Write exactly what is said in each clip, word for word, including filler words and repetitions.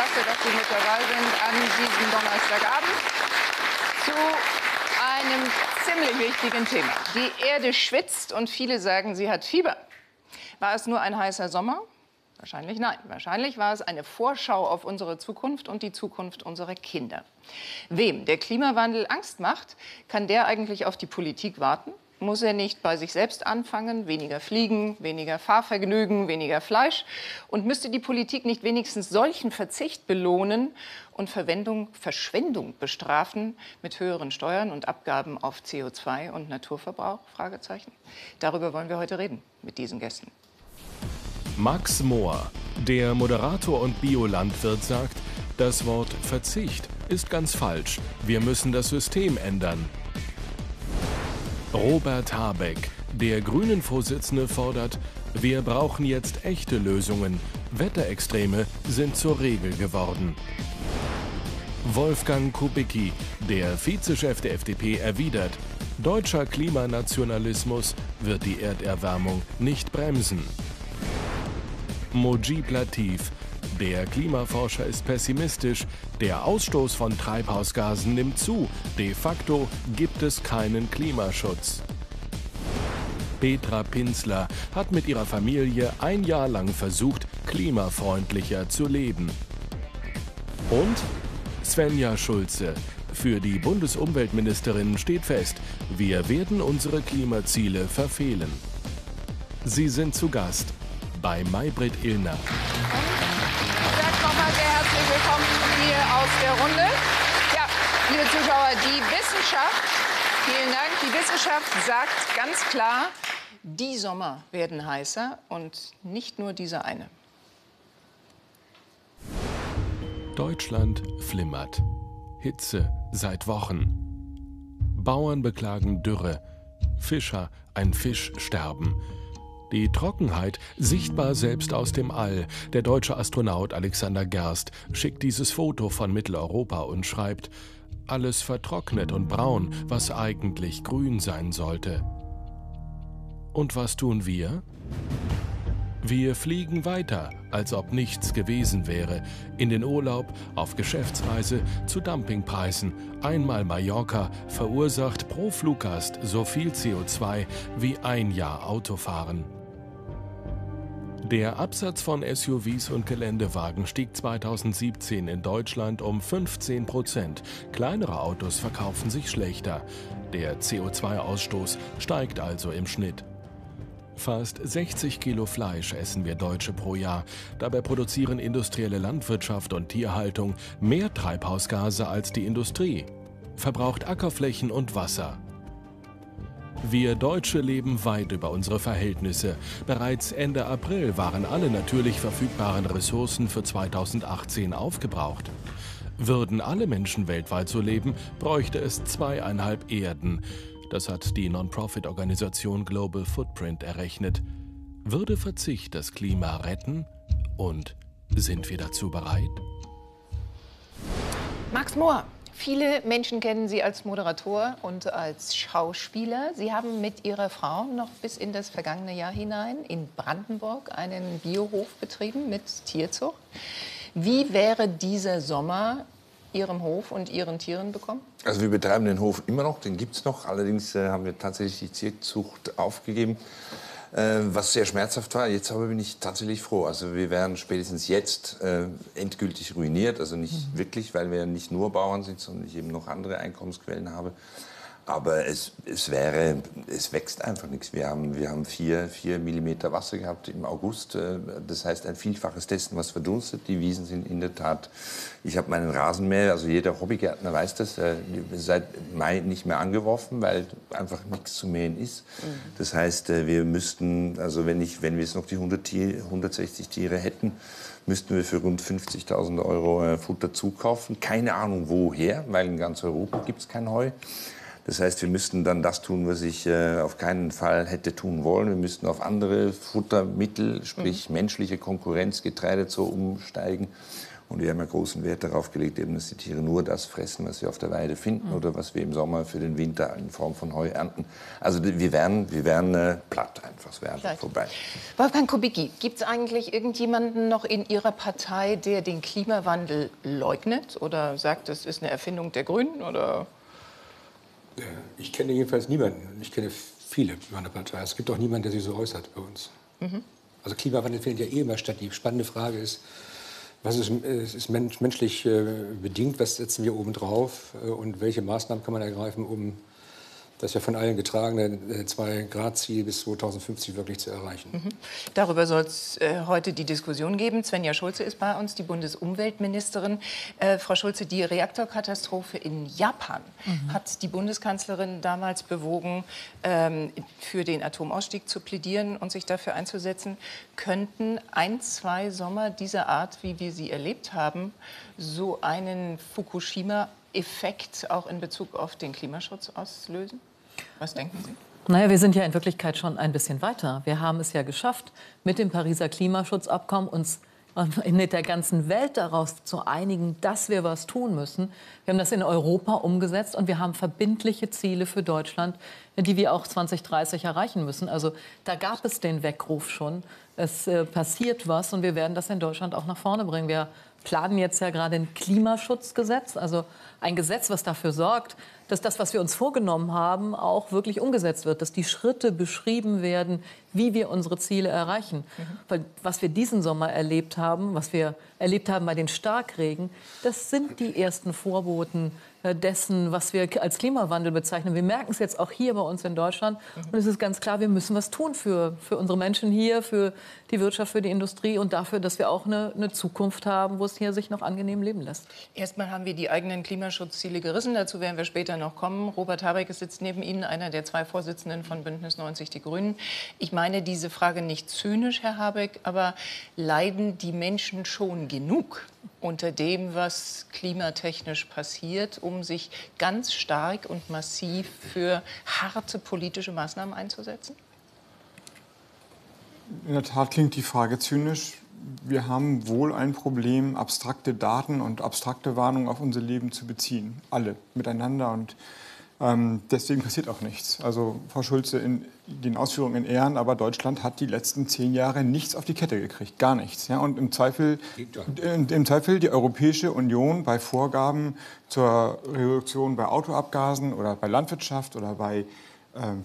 Klasse, dass Sie mit dabei sind an diesem Donnerstagabend zu einem ziemlich wichtigen Thema. Die Erde schwitzt und viele sagen, sie hat Fieber. War es nur ein heißer Sommer? Wahrscheinlich nein. Wahrscheinlich war es eine Vorschau auf unsere Zukunft und die Zukunft unserer Kinder. Wem der Klimawandel Angst macht, kann der eigentlich auf die Politik warten? Muss er nicht bei sich selbst anfangen? Weniger Fliegen, weniger Fahrvergnügen, weniger Fleisch? Und müsste die Politik nicht wenigstens solchen Verzicht belohnen und Verwendung, Verschwendung bestrafen mit höheren Steuern und Abgaben auf C O zwei und Naturverbrauch? Fragezeichen. Darüber wollen wir heute reden mit diesen Gästen. Max Moor, der Moderator und Biolandwirt, sagt, das Wort Verzicht ist ganz falsch. Wir müssen das System ändern. Robert Habeck, der Grünen-Vorsitzende, fordert, wir brauchen jetzt echte Lösungen. Wetterextreme sind zur Regel geworden. Wolfgang Kubicki, der Vizechef der F D P, erwidert, deutscher Klimanationalismus wird die Erderwärmung nicht bremsen. Mojib Latif, der Klimaforscher, ist pessimistisch. Der Ausstoß von Treibhausgasen nimmt zu. De facto gibt es keinen Klimaschutz. Petra Pinzler hat mit ihrer Familie ein Jahr lang versucht, klimafreundlicher zu leben. Und Svenja Schulze. Für die Bundesumweltministerin steht fest, wir werden unsere Klimaziele verfehlen. Sie sind zu Gast bei Maybrit Illner. Ich sage nochmal sehr herzlich willkommen hier aus der Runde. Ja, liebe Zuschauer, die Wissenschaft, vielen Dank, die Wissenschaft sagt ganz klar, die Sommer werden heißer und nicht nur dieser eine. Deutschland flimmert. Hitze seit Wochen. Bauern beklagen Dürre. Fischer ein Fischsterben. Die Trockenheit, sichtbar selbst aus dem All. Der deutsche Astronaut Alexander Gerst schickt dieses Foto von Mitteleuropa und schreibt, alles vertrocknet und braun, was eigentlich grün sein sollte. Und was tun wir? Wir fliegen weiter, als ob nichts gewesen wäre. In den Urlaub, auf Geschäftsreise, zu Dumpingpreisen. Einmal Mallorca verursacht pro Fluggast so viel C O zwei wie ein Jahr Autofahren. Der Absatz von S U Vs und Geländewagen stieg zweitausendsiebzehn in Deutschland um fünfzehn Prozent. Kleinere Autos verkaufen sich schlechter. Der C O zwei Ausstoß steigt also im Schnitt. Fast sechzig Kilo Fleisch essen wir Deutsche pro Jahr. Dabei produzieren industrielle Landwirtschaft und Tierhaltung mehr Treibhausgase als die Industrie, verbraucht Ackerflächen und Wasser. Wir Deutsche leben weit über unsere Verhältnisse. Bereits Ende April waren alle natürlich verfügbaren Ressourcen für zweitausendachtzehn aufgebraucht. Würden alle Menschen weltweit so leben, bräuchte es zweieinhalb Erden. Das hat die Non-Profit-Organisation Global Footprint errechnet. Würde Verzicht das Klima retten? Und sind wir dazu bereit? Max Moor, viele Menschen kennen Sie als Moderator und als Schauspieler. Sie haben mit Ihrer Frau noch bis in das vergangene Jahr hinein in Brandenburg einen Biohof betrieben mit Tierzucht. Wie wäre dieser Sommer Ihrem Hof und Ihren Tieren bekommen? Also wir betreiben den Hof immer noch, den gibt es noch. Allerdings äh, haben wir tatsächlich die Tierzucht aufgegeben, äh, was sehr schmerzhaft war. Jetzt aber bin ich tatsächlich froh. Also wir wären spätestens jetzt äh, endgültig ruiniert. Also nicht mhm. wirklich, weil wir ja nicht nur Bauern sind, sondern ich eben noch andere Einkommensquellen habe. Aber es, es, wäre, es wächst einfach nichts. Wir haben, wir haben vier, vier Millimeter Wasser gehabt im August. Das heißt, ein Vielfaches dessen, was verdunstet. Die Wiesen sind in der Tat... Ich habe meinen Rasenmäher, also jeder Hobbygärtner weiß das, seit Mai nicht mehr angeworfen, weil einfach nichts zu mähen ist. Das heißt, wir müssten, also wenn, ich, wenn wir jetzt noch die hundertsechzig Tiere hätten, müssten wir für rund fünfzigtausend Euro Futter zukaufen. Keine Ahnung woher, weil in ganz Europa gibt es kein Heu. Das heißt, wir müssten dann das tun, was ich äh, auf keinen Fall hätte tun wollen. Wir müssten auf andere Futtermittel, sprich mhm. menschliche Konkurrenz, Getreide so umsteigen. Und wir haben ja großen Wert darauf gelegt, eben, dass die Tiere nur das fressen, was wir auf der Weide finden, mhm, oder was wir im Sommer für den Winter in Form von Heu ernten. Also wir wären, wir wären äh, platt einfach, es wäre einfach vorbei. Wolfgang Kubicki, gibt es eigentlich irgendjemanden noch in Ihrer Partei, der den Klimawandel leugnet oder sagt, das ist eine Erfindung der Grünen? Oder? Ich kenne jedenfalls niemanden. Ich kenne viele in meiner Partei. Es gibt auch niemanden, der sich so äußert bei uns. Mhm. Also Klimawandel findet ja eh immer statt. Die spannende Frage ist, was ist, ist menschlich äh, bedingt, was setzen wir obendrauf äh, und welche Maßnahmen kann man ergreifen, um das ja von allen getragene äh, zwei Grad Ziel bis zweitausendfünfzig wirklich zu erreichen. Mhm. Darüber soll es äh, heute die Diskussion geben. Svenja Schulze ist bei uns, die Bundesumweltministerin. Äh, Frau Schulze, die Reaktorkatastrophe in Japan, mhm, hat die Bundeskanzlerin damals bewogen, ähm, für den Atomausstieg zu plädieren und sich dafür einzusetzen. Könnten ein, zwei Sommer dieser Art, wie wir sie erlebt haben, so einen Fukushima-Effekt auch in Bezug auf den Klimaschutz auslösen? Was denken Sie? Naja, wir sind ja in Wirklichkeit schon ein bisschen weiter. Wir haben es ja geschafft, mit dem Pariser Klimaschutzabkommen uns mit der ganzen Welt darauf zu einigen, dass wir was tun müssen. Wir haben das in Europa umgesetzt und wir haben verbindliche Ziele für Deutschland, die wir auch zwanzig dreißig erreichen müssen. Also da gab es den Weckruf schon. Es äh, passiert was und wir werden das in Deutschland auch nach vorne bringen. Wir planen jetzt ja gerade ein Klimaschutzgesetz, also ein Gesetz, was dafür sorgt, dass das, was wir uns vorgenommen haben, auch wirklich umgesetzt wird, dass die Schritte beschrieben werden, wie wir unsere Ziele erreichen. Mhm. Weil was wir diesen Sommer erlebt haben, was wir erlebt haben bei den Starkregen, das sind die ersten Vorboten dessen, was wir als Klimawandel bezeichnen. Wir merken es jetzt auch hier bei uns in Deutschland. Und es ist ganz klar, wir müssen was tun für, für unsere Menschen hier, für die Wirtschaft, für die Industrie und dafür, dass wir auch eine, eine Zukunft haben, wo es hier sich noch angenehm leben lässt. Erstmal haben wir die eigenen Klimaschutzziele gerissen. Dazu werden wir später noch kommen. Robert Habeck sitzt neben Ihnen, einer der zwei Vorsitzenden von Bündnis neunzig Die Grünen. Ich meine diese Frage nicht zynisch, Herr Habeck, aber leiden die Menschen schon genug unter dem, was klimatechnisch passiert, um sich ganz stark und massiv für harte politische Maßnahmen einzusetzen? In der Tat klingt die Frage zynisch. Wir haben wohl ein Problem, abstrakte Daten und abstrakte Warnungen auf unser Leben zu beziehen. Alle miteinander. Und ähm, deswegen passiert auch nichts. Also Frau Schulze, in den Ausführungen in Ehren, aber Deutschland hat die letzten zehn Jahre nichts auf die Kette gekriegt. Gar nichts. Ja? Und im Zweifel, im Zweifel die Europäische Union bei Vorgaben zur Reduktion bei Autoabgasen oder bei Landwirtschaft oder bei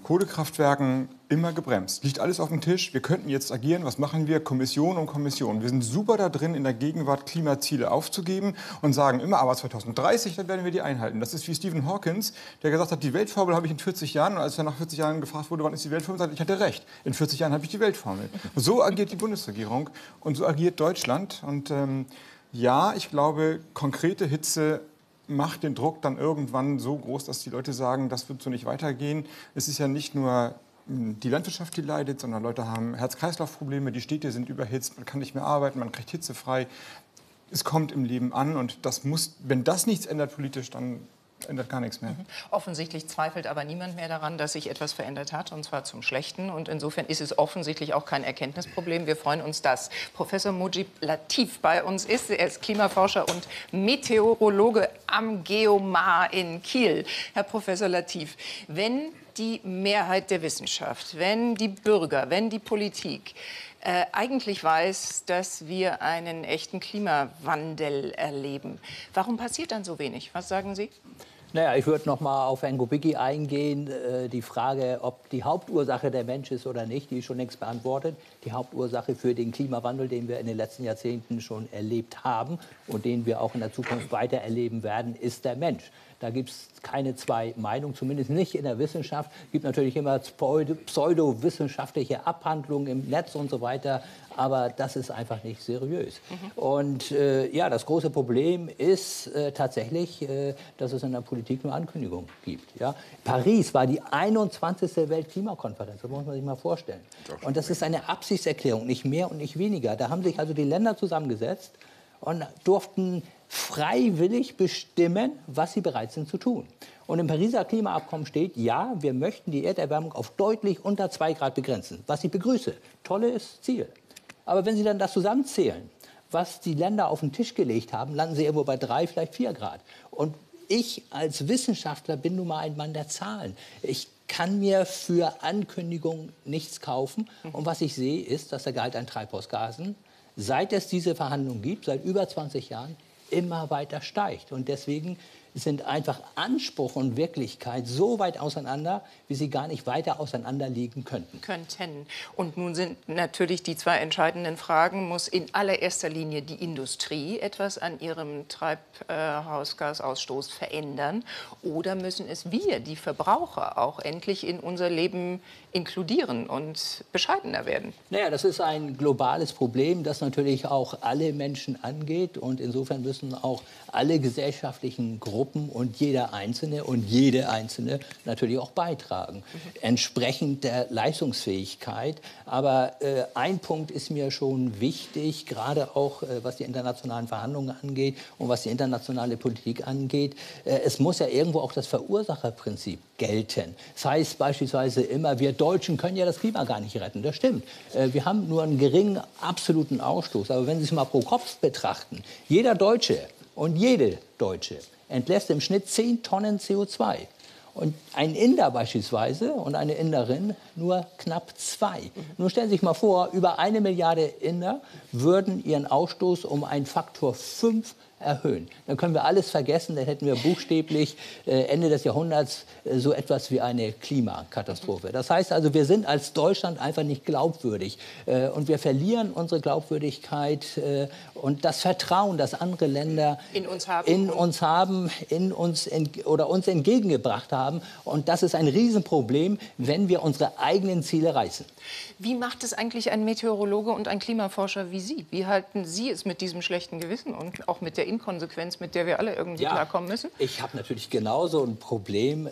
Kohlekraftwerken immer gebremst. Liegt alles auf dem Tisch. Wir könnten jetzt agieren. Was machen wir? Kommission um Kommission. Wir sind super da drin, in der Gegenwart Klimaziele aufzugeben und sagen immer, aber zweitausenddreißig, dann werden wir die einhalten. Das ist wie Stephen Hawking, der gesagt hat, die Weltformel habe ich in vierzig Jahren. Und als er nach vierzig Jahren gefragt wurde, wann ist die Weltformel, sagt, ich hatte recht. In vierzig Jahren habe ich die Weltformel. So agiert die Bundesregierung und so agiert Deutschland. Und ähm, ja, ich glaube, konkrete Hitze macht den Druck dann irgendwann so groß, dass die Leute sagen, das wird so nicht weitergehen. Es ist ja nicht nur die Landwirtschaft, die leidet, sondern Leute haben Herz-Kreislauf-Probleme, die Städte sind überhitzt, man kann nicht mehr arbeiten, man kriegt Hitze frei. Es kommt im Leben an und das muss, wenn das nichts ändert politisch, dann ändert gar nichts mehr. Offensichtlich zweifelt aber niemand mehr daran, dass sich etwas verändert hat, und zwar zum Schlechten. Und insofern ist es offensichtlich auch kein Erkenntnisproblem. Wir freuen uns, dass Professor Mojib Latif bei uns ist. Er ist Klimaforscher und Meteorologe am Geomar in Kiel. Herr Professor Latif, wenn die Mehrheit der Wissenschaft, wenn die Bürger, wenn die Politik äh, eigentlich weiß, dass wir einen echten Klimawandel erleben, warum passiert dann so wenig? Was sagen Sie? Naja, ich würde noch mal auf Herrn Kubicki eingehen. Äh, die Frage, ob die Hauptursache der Mensch ist oder nicht, die ist schon längst beantwortet. Die Hauptursache für den Klimawandel, den wir in den letzten Jahrzehnten schon erlebt haben und den wir auch in der Zukunft weiter erleben werden, ist der Mensch. Da gibt es keine zwei Meinungen, zumindest nicht in der Wissenschaft. Es gibt natürlich immer pseudowissenschaftliche Abhandlungen im Netz und so weiter, aber das ist einfach nicht seriös. Mhm. Und äh, ja, das große Problem ist äh, tatsächlich, äh, dass es in der Politik nur Ankündigungen gibt. Ja? Paris war die einundzwanzigste Weltklimakonferenz, das muss man sich mal vorstellen. Und das ist eine Absichtserklärung, nicht mehr und nicht weniger. Da haben sich also die Länder zusammengesetzt und durften freiwillig bestimmen, was sie bereit sind zu tun. Und im Pariser Klimaabkommen steht, ja, wir möchten die Erderwärmung auf deutlich unter zwei Grad begrenzen, was ich begrüße. Tolles Ziel. Aber wenn Sie dann das zusammenzählen, was die Länder auf den Tisch gelegt haben, landen sie irgendwo bei drei, vielleicht vier Grad. Und ich als Wissenschaftler bin nun mal ein Mann der Zahlen. Ich kann mir für Ankündigungen nichts kaufen. Und was ich sehe, ist, dass der Gehalt an Treibhausgasen, seit es diese Verhandlungen gibt, seit über zwanzig Jahren, immer weiter steigt. Und deswegen sind einfach Anspruch und Wirklichkeit so weit auseinander, wie sie gar nicht weiter auseinander liegen könnten. Könnten. Und nun sind natürlich die zwei entscheidenden Fragen, muss in allererster Linie die Industrie etwas an ihrem Treibhausgasausstoß verändern? Oder müssen es wir, die Verbraucher, auch endlich in unser Leben inkludieren und bescheidener werden? Naja, das ist ein globales Problem, das natürlich auch alle Menschen angeht. Und insofern müssen auch alle gesellschaftlichen Gruppen und jeder Einzelne und jede Einzelne natürlich auch beitragen, entsprechend der Leistungsfähigkeit. Aber äh, ein Punkt ist mir schon wichtig, gerade auch äh, was die internationalen Verhandlungen angeht und was die internationale Politik angeht. Äh, es muss ja irgendwo auch das Verursacherprinzip gelten. Das heißt beispielsweise immer, wir Deutschen können ja das Klima gar nicht retten. Das stimmt. Äh, wir haben nur einen geringen absoluten Ausstoß. Aber wenn Sie es mal pro Kopf betrachten, jeder Deutsche und jede Deutsche entlässt im Schnitt zehn Tonnen C O zwei. Und ein Inder beispielsweise und eine Inderin nur knapp zwei. Mhm. Nun stellen Sie sich mal vor, über eine Milliarde Inder würden ihren Ausstoß um einen Faktor fünf erhöhen. Dann können wir alles vergessen, dann hätten wir buchstäblich äh, Ende des Jahrhunderts äh, so etwas wie eine Klimakatastrophe. Das heißt also, wir sind als Deutschland einfach nicht glaubwürdig. Äh, und wir verlieren unsere Glaubwürdigkeit äh, und das Vertrauen, das andere Länder in uns haben, in uns, haben, in uns in, oder uns entgegengebracht haben. Und das ist ein Riesenproblem, wenn wir unsere eigenen Ziele reißen. Wie macht es eigentlich ein Meteorologe und ein Klimaforscher wie Sie? Wie halten Sie es mit diesem schlechten Gewissen und auch mit der Inkonsequenz, mit der wir alle irgendwie ja, klarkommen müssen? Ich habe natürlich genauso ein Problem.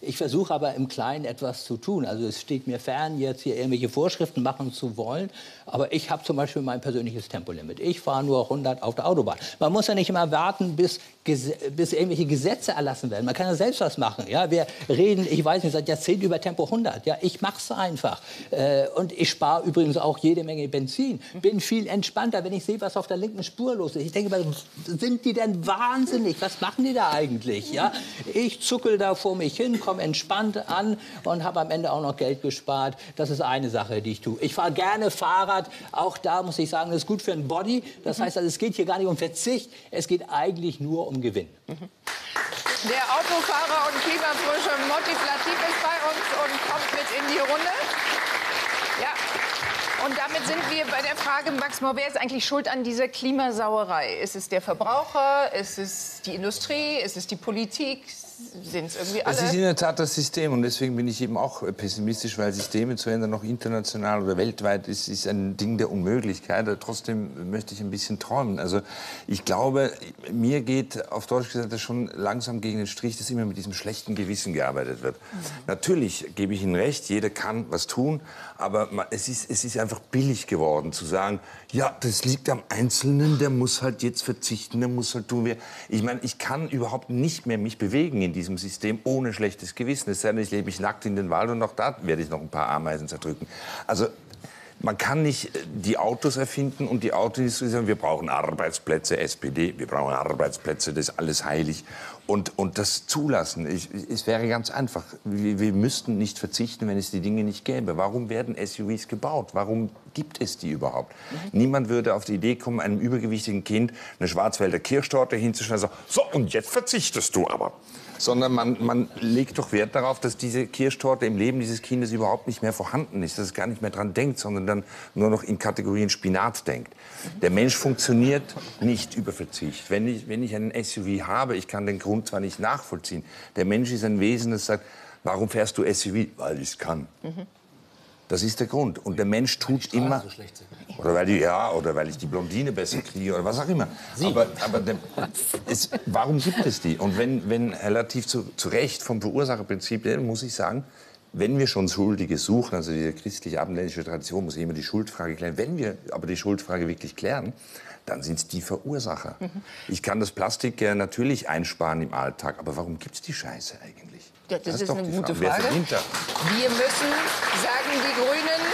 Ich versuche aber im Kleinen etwas zu tun. Also es steht mir fern, jetzt hier irgendwelche Vorschriften machen zu wollen. Aber ich habe zum Beispiel mein persönliches Tempolimit. Ich fahre nur hundert auf der Autobahn. Man muss ja nicht immer warten, bis, bis irgendwelche Gesetze erlassen werden. Man kann ja selbst was machen. Ja, wir reden, ich weiß nicht, seit Jahrzehnten über Tempo hundert. Ja, ich mache es einfach. Und ich spare übrigens auch jede Menge Benzin. Bin viel entspannter, wenn ich sehe, was auf der linken Spur los ist. Ich denke mal, sind die denn wahnsinnig? Was machen die da eigentlich? Ja? Ich zuckel da vor mich hin, komme entspannt an und habe am Ende auch noch Geld gespart. Das ist eine Sache, die ich tue. Ich fahre gerne Fahrrad. Auch da muss ich sagen, das ist gut für den Body. Das heißt, also, es geht hier gar nicht um Verzicht. Es geht eigentlich nur um Gewinn. Der Autofahrer und Klimafrische Mojib Latif ist bei uns und kommt mit in die Runde. Und damit sind wir bei der Frage, Max Moor, wer ist eigentlich schuld an dieser Klimasauerei? Ist es der Verbraucher? Ist es die Industrie? Ist es die Politik? Sind es irgendwie alle? Es ist in der Tat das System. Und deswegen bin ich eben auch pessimistisch, weil Systeme zu ändern, auch international oder weltweit, ist, ist ein Ding der Unmöglichkeit. Trotzdem möchte ich ein bisschen träumen. Also ich glaube, mir geht auf Deutsch gesagt das schon langsam gegen den Strich, dass immer mit diesem schlechten Gewissen gearbeitet wird. Mhm. Natürlich gebe ich Ihnen recht, jeder kann was tun. Aber es ist, es ist einfach billig geworden, zu sagen, ja, das liegt am Einzelnen, der muss halt jetzt verzichten, der muss halt tun. Ich meine, ich kann überhaupt nicht mehr mich bewegen in diesem System ohne schlechtes Gewissen. Es sei denn, ich lebe mich nackt in den Wald und auch da werde ich noch ein paar Ameisen zerdrücken. Also man kann nicht die Autos erfinden und die Autoindustrie sagen, wir brauchen Arbeitsplätze, S P D, wir brauchen Arbeitsplätze, das ist alles heilig. Und, und das zulassen, ich, es wäre ganz einfach. Wir, wir müssten nicht verzichten, wenn es die Dinge nicht gäbe. Warum werden S U Vs gebaut? Warum gibt es die überhaupt? Mhm. Niemand würde auf die Idee kommen, einem übergewichtigen Kind eine Schwarzwälder Kirschtorte hinzuschneiden und sagen, so, und jetzt verzichtest du aber. Sondern man, man legt doch Wert darauf, dass diese Kirschtorte im Leben dieses Kindes überhaupt nicht mehr vorhanden ist, dass es gar nicht mehr dran denkt, sondern dann nur noch in Kategorien Spinat denkt. Der Mensch funktioniert nicht über Verzicht. Wenn ich, wenn ich einen S U V habe, ich kann den Grund zwar nicht nachvollziehen, der Mensch ist ein Wesen, das sagt, warum fährst du S U V? Weil ich es kann. Mhm. Das ist der Grund. Und der Mensch tut immer... Oder weil, die, ja, oder weil ich die Blondine besser kriege oder was auch immer. Aber, aber der, es, warum gibt es die? Und wenn, wenn Herr Latif zu, zu Recht vom Verursacherprinzip, muss ich sagen, wenn wir schon Schuldige suchen, also diese christlich-abendländische Tradition muss immer die Schuldfrage klären, wenn wir aber die Schuldfrage wirklich klären, dann sind es die Verursacher. Mhm. Ich kann das Plastik äh, natürlich einsparen im Alltag, aber warum gibt es die Scheiße eigentlich? Ja, das, das ist, ist eine gute Frage. Frage. Wer verdient das? Wir müssen, sagen die Grünen, äh,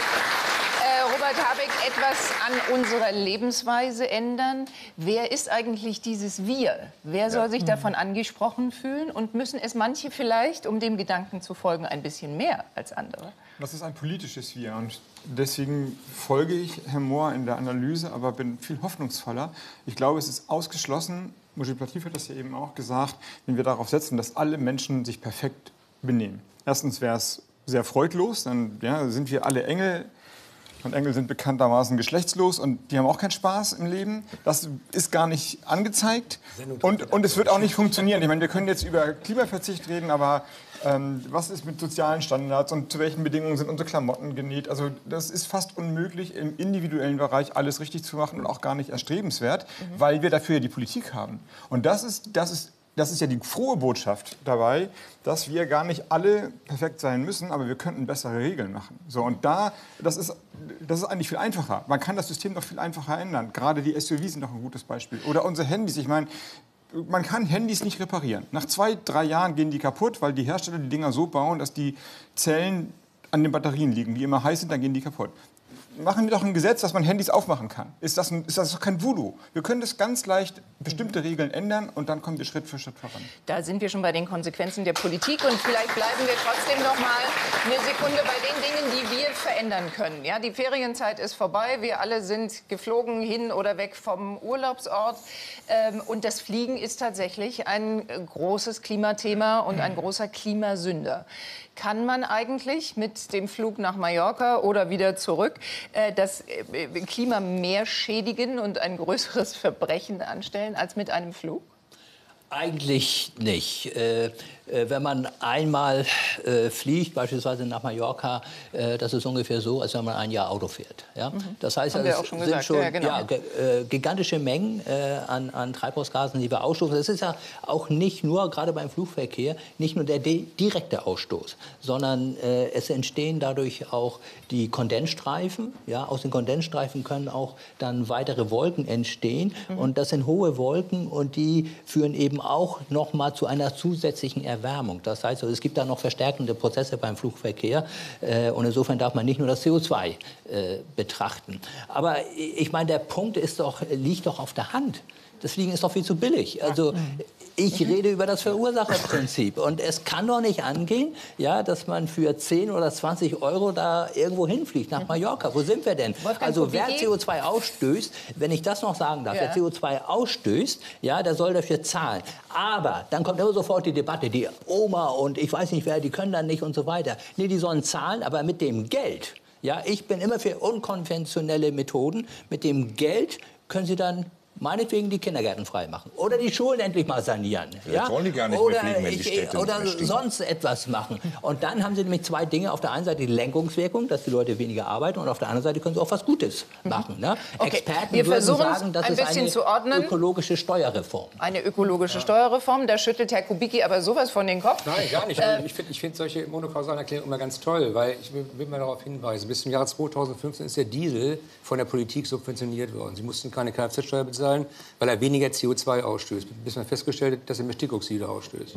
Robert Habeck Habeck etwas an unserer Lebensweise ändern? Wer ist eigentlich dieses Wir? Wer soll ja. sich davon angesprochen fühlen? Und müssen es manche vielleicht, um dem Gedanken zu folgen, ein bisschen mehr als andere? Das ist ein politisches Wir. Und deswegen folge ich Herrn Mohr in der Analyse, aber bin viel hoffnungsvoller. Ich glaube, es ist ausgeschlossen, Mojib Latif hat das ja eben auch gesagt, wenn wir darauf setzen, dass alle Menschen sich perfekt benehmen. Erstens wäre es sehr freudlos, dann ja, sind wir alle Engel. Und Engel sind bekanntermaßen geschlechtslos und die haben auch keinen Spaß im Leben. Das ist gar nicht angezeigt und, und es wird auch nicht funktionieren. Ich meine, wir können jetzt über Klimaverzicht reden, aber ähm, was ist mit sozialen Standards und zu welchen Bedingungen sind unsere Klamotten genäht? Also das ist fast unmöglich, im individuellen Bereich alles richtig zu machen und auch gar nicht erstrebenswert, mhm. weil wir dafür ja die Politik haben. Und das ist, das ist Das ist ja die frohe Botschaft dabei, dass wir gar nicht alle perfekt sein müssen, aber wir könnten bessere Regeln machen. So, und da, das ist, das ist eigentlich viel einfacher. Man kann das System doch viel einfacher ändern. Gerade die S U Vs sind doch ein gutes Beispiel. Oder unsere Handys. Ich meine, man kann Handys nicht reparieren. Nach zwei, drei Jahren gehen die kaputt, weil die Hersteller die Dinger so bauen, dass die Zellen an den Batterien liegen, die immer heiß sind, dann gehen die kaputt. Machen wir doch ein Gesetz, dass man Handys aufmachen kann. Ist das, ein, ist das doch kein Voodoo? Wir können das ganz leicht, bestimmte Regeln ändern und dann kommen wir Schritt für Schritt voran. Da sind wir schon bei den Konsequenzen der Politik und vielleicht bleiben wir trotzdem noch mal eine Sekunde bei den Dingen, die wir verändern können. Ja, die Ferienzeit ist vorbei, wir alle sind geflogen hin oder weg vom Urlaubsort und das Fliegen ist tatsächlich ein großes Klimathema und ein großer Klimasünder. Kann man eigentlich mit dem Flug nach Mallorca oder wieder zurück das Klima mehr schädigen und ein größeres Verbrechen anstellen als mit einem Flug? Eigentlich nicht. Äh, wenn man einmal äh, fliegt, beispielsweise nach Mallorca, äh, das ist ungefähr so, als wenn man ein Jahr Auto fährt. Ja? Mhm. Das heißt, das also sind gesagt. schon ja, genau. ja, äh, gigantische Mengen äh, an, an Treibhausgasen, die wir ausstoßen. Das ist ja auch nicht nur, gerade beim Flugverkehr, nicht nur der direkte Ausstoß, sondern äh, es entstehen dadurch auch die Kondensstreifen. Ja? Aus den Kondensstreifen können auch dann weitere Wolken entstehen. Mhm. Und das sind hohe Wolken und die führen eben auch noch mal zu einer zusätzlichen Erwärmung. Das heißt, es gibt da noch verstärkende Prozesse beim Flugverkehr. Und insofern darf man nicht nur das C O zwei betrachten. Aber ich meine, der Punkt ist doch, liegt doch auf der Hand. Das Fliegen ist doch viel zu billig. Also ich rede über das Verursacherprinzip. Und es kann doch nicht angehen, ja, dass man für zehn oder zwanzig Euro da irgendwo hinfliegt, nach Mallorca. Wo sind wir denn? Also wer C O zwei ausstößt, wenn ich das noch sagen darf, ja. wer C O zwei ausstößt, ja, der soll dafür zahlen. Aber dann kommt immer sofort die Debatte, die Oma und ich weiß nicht wer, die können dann nicht und so weiter. Nee, die sollen zahlen, aber mit dem Geld. Ja, ich bin immer für unkonventionelle Methoden. Mit dem Geld können sie dann meinetwegen die Kindergärten freimachen oder die Schulen endlich mal sanieren. Ja? Sollen die gar nicht oder mehr fliegen, wenn die Städte oder sonst etwas machen. Und dann haben sie nämlich zwei Dinge. Auf der einen Seite die Lenkungswirkung, dass die Leute weniger arbeiten und auf der anderen Seite können sie auch was Gutes machen. Ne? Okay. Experten Wir würden sagen, das ein ist eine zu ordnen. ökologische Steuerreform. Eine ökologische ja. Steuerreform, da schüttelt Herr Kubicki aber sowas von den Kopf. Nein, gar nicht. Äh, ich finde ich find solche monokausalen Erklärungen immer ganz toll, weil ich will, will mal darauf hinweisen, bis zum Jahr zweitausendfünfzehn ist der Diesel von der Politik subventioniert worden. Sie mussten keine Kfz-Steuer bezahlen, weil er weniger C O zwei ausstößt. Bis man festgestellt hat, dass er Stickoxide ausstößt.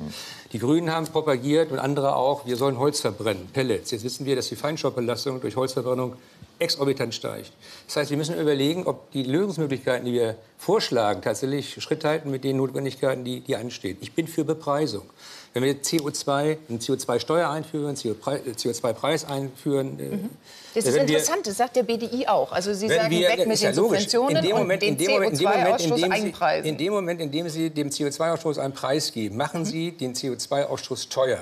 Die Grünen haben propagiert und andere auch, wir sollen Holz verbrennen, Pellets. Jetzt wissen wir, dass die Feinstaubbelastung durch Holzverbrennung exorbitant steigt. Das heißt, wir müssen überlegen, ob die Lösungsmöglichkeiten, die wir vorschlagen, tatsächlich Schritt halten mit den Notwendigkeiten, die, die anstehen. Ich bin für Bepreisung. Wenn wir C O zwei, eine C O zwei Steuer einführen, C O zwei Preis einführen. Mhm. Das ist interessant, das sagt der B D I auch. Also Sie sagen, wir, weg mit den Subventionen und den C O zwei Ausstoß einpreisen. In dem Moment, in dem Sie dem C O zwei Ausstoß einen Preis geben, machen Sie den C O zwei Ausstoß teuer.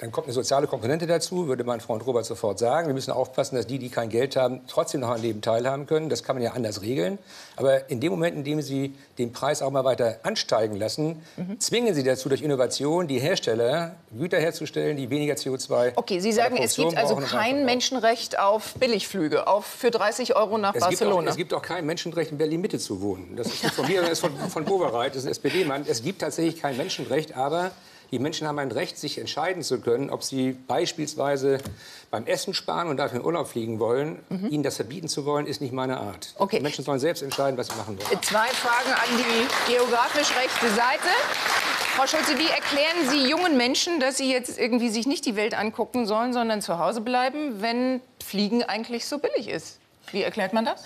Dann kommt eine soziale Komponente dazu, würde mein Freund Robert sofort sagen. Wir müssen aufpassen, dass die, die kein Geld haben, trotzdem noch am Leben teilhaben können. Das kann man ja anders regeln. Aber in dem Moment, in dem Sie den Preis auch mal weiter ansteigen lassen, mhm. zwingen Sie dazu, durch Innovation die Hersteller, Güter herzustellen, die weniger C O zwei... Okay, Sie sagen, es gibt also kein Menschenrecht auf Billigflüge, auf für dreißig Euro nach es Barcelona. Gibt auch, es gibt auch kein Menschenrecht, in Berlin-Mitte zu wohnen. Das ist nicht von mir, sondern das ist von, von Wowereit, das ist ein S P D-Mann. Es gibt tatsächlich kein Menschenrecht, aber... Die Menschen haben ein Recht, sich entscheiden zu können, ob sie beispielsweise beim Essen sparen und dafür in Urlaub fliegen wollen. Mhm. Ihnen das verbieten zu wollen, ist nicht meine Art. Okay. Die Menschen sollen selbst entscheiden, was sie machen wollen. Zwei Fragen an die geografisch rechte Seite. Frau Schulze, wie erklären Sie jungen Menschen, dass sie jetzt irgendwie sich nicht die Welt angucken sollen, sondern zu Hause bleiben, wenn Fliegen eigentlich so billig ist? Wie erklärt man das?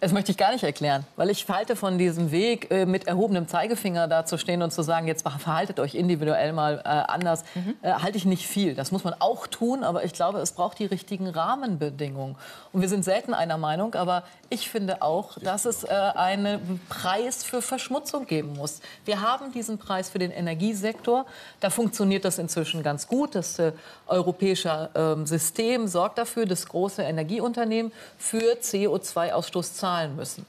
Das möchte ich gar nicht erklären, weil ich halte von diesem Weg, mit erhobenem Zeigefinger dazustehen und zu sagen, jetzt verhaltet euch individuell mal anders, mhm. halte ich nicht viel. Das muss man auch tun, aber ich glaube, es braucht die richtigen Rahmenbedingungen. Und wir sind selten einer Meinung, aber ich finde auch, dass es einen Preis für Verschmutzung geben muss. Wir haben diesen Preis für den Energiesektor. Da funktioniert das inzwischen ganz gut. Das europäische System sorgt dafür, dass große Energieunternehmen für C O zwei Ausstoß zahlen. Müssen.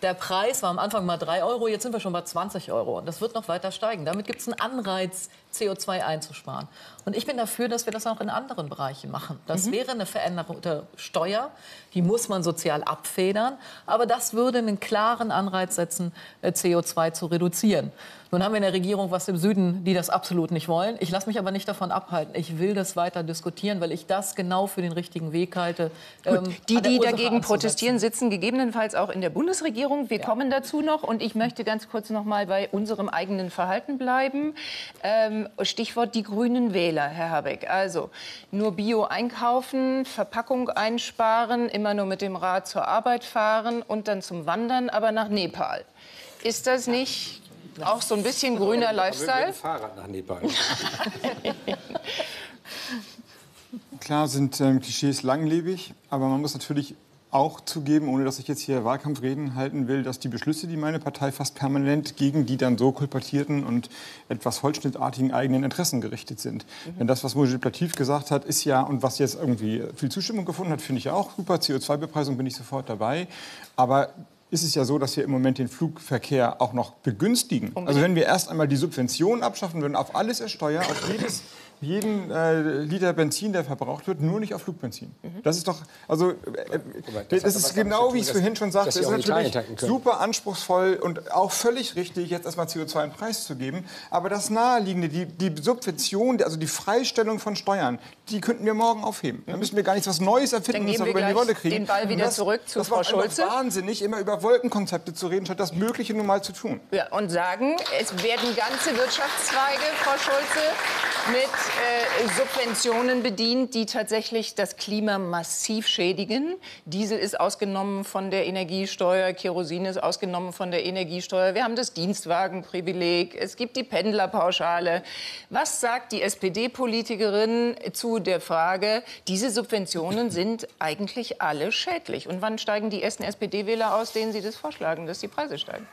Der Preis war am Anfang mal drei Euro, jetzt sind wir schon bei zwanzig Euro. Und das wird noch weiter steigen. Damit gibt es einen Anreiz, C O zwei einzusparen. Und ich bin dafür, dass wir das auch in anderen Bereichen machen. Das mhm. wäre eine veränderte Steuer, die muss man sozial abfedern. Aber das würde einen klaren Anreiz setzen, C O zwei zu reduzieren. Nun haben wir in der Regierung was im Süden, die das absolut nicht wollen. Ich lasse mich aber nicht davon abhalten. Ich will das weiter diskutieren, weil ich das genau für den richtigen Weg halte. Gut, ähm, die, die dagegen protestieren, sitzen gegebenenfalls auch in der Bundesregierung. Wir ja. kommen dazu noch. Und ich möchte ganz kurz noch mal bei unserem eigenen Verhalten bleiben. Ähm, Stichwort die grünen Wähler, Herr Habeck. Also nur Bio einkaufen, Verpackung einsparen, immer nur mit dem Rad zur Arbeit fahren und dann zum Wandern, aber nach Nepal. Ist das nicht... auch so ein bisschen grüner Lifestyle? Fahrrad nach Nepal. Klar sind ähm, Klischees langlebig, aber man muss natürlich auch zugeben, ohne dass ich jetzt hier Wahlkampfreden halten will, dass die Beschlüsse, die meine Partei fast permanent gegen die dann so kolportierten und etwas holzschnittartigen eigenen Interessen gerichtet sind. Mhm. Denn das, was Mojib Latif gesagt hat, ist ja, und was jetzt irgendwie viel Zustimmung gefunden hat, finde ich ja auch super, C O zwei Bepreisung bin ich sofort dabei, aber... ist es ja so, dass wir im Moment den Flugverkehr auch noch begünstigen. Also wenn wir erst einmal die Subventionen abschaffen würden, auf alles ist Steuer, auf jedes, jeden äh, Liter Benzin, der verbraucht wird, nur nicht auf Flugbenzin. Mhm. Das ist doch, also äh, das, das ist genau, wie ich es vorhin schon sagte, das ist natürlich super anspruchsvoll und auch völlig richtig, jetzt erstmal C O zwei einen Preis zu geben. Aber das Naheliegende, die, die Subvention, also die Freistellung von Steuern, die könnten wir morgen aufheben. Da müssen wir gar nichts was Neues erfinden, was wir über die Rolle kriegen. Den Ball wieder das, zurück zu das Frau Schulze. Das war wahnsinnig, immer über Wolkenkonzepte zu reden, statt das Mögliche nun mal zu tun. Ja, und sagen, es werden ganze Wirtschaftszweige, Frau Schulze, mit äh, Subventionen bedient, die tatsächlich das Klima massiv schädigen. Diesel ist ausgenommen von der Energiesteuer, Kerosin ist ausgenommen von der Energiesteuer. Wir haben das Dienstwagenprivileg, es gibt die Pendlerpauschale. Was sagt die S P D-Politikerin zu der Frage, diese Subventionen sind eigentlich alle schädlich? Und wann steigen die ersten S P D-Wähler aus, denen Sie das vorschlagen, dass die Preise steigen?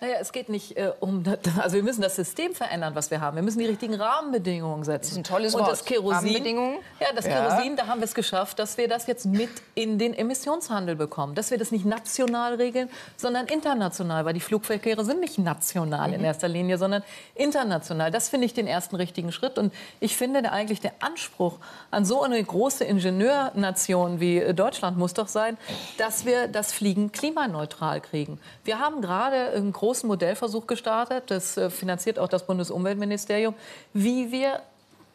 Naja, es geht nicht äh, um... Das, also wir müssen das System verändern, was wir haben. Wir müssen die richtigen Rahmenbedingungen setzen. Das ist ein tolles Wort. Und das Kerosin, ja, das ja. Kerosin, da haben wir es geschafft, dass wir das jetzt mit in den Emissionshandel bekommen. Dass wir das nicht national regeln, sondern international. Weil die Flugverkehre sind nicht national mhm. in erster Linie, sondern international. Das finde ich den ersten richtigen Schritt. Und ich finde da eigentlich der Anspruch an so eine große Ingenieurnation wie Deutschland muss doch sein, dass wir das Fliegen klimaneutral kriegen. Wir haben gerade einen großen großen Modellversuch gestartet, das finanziert auch das Bundesumweltministerium, wie wir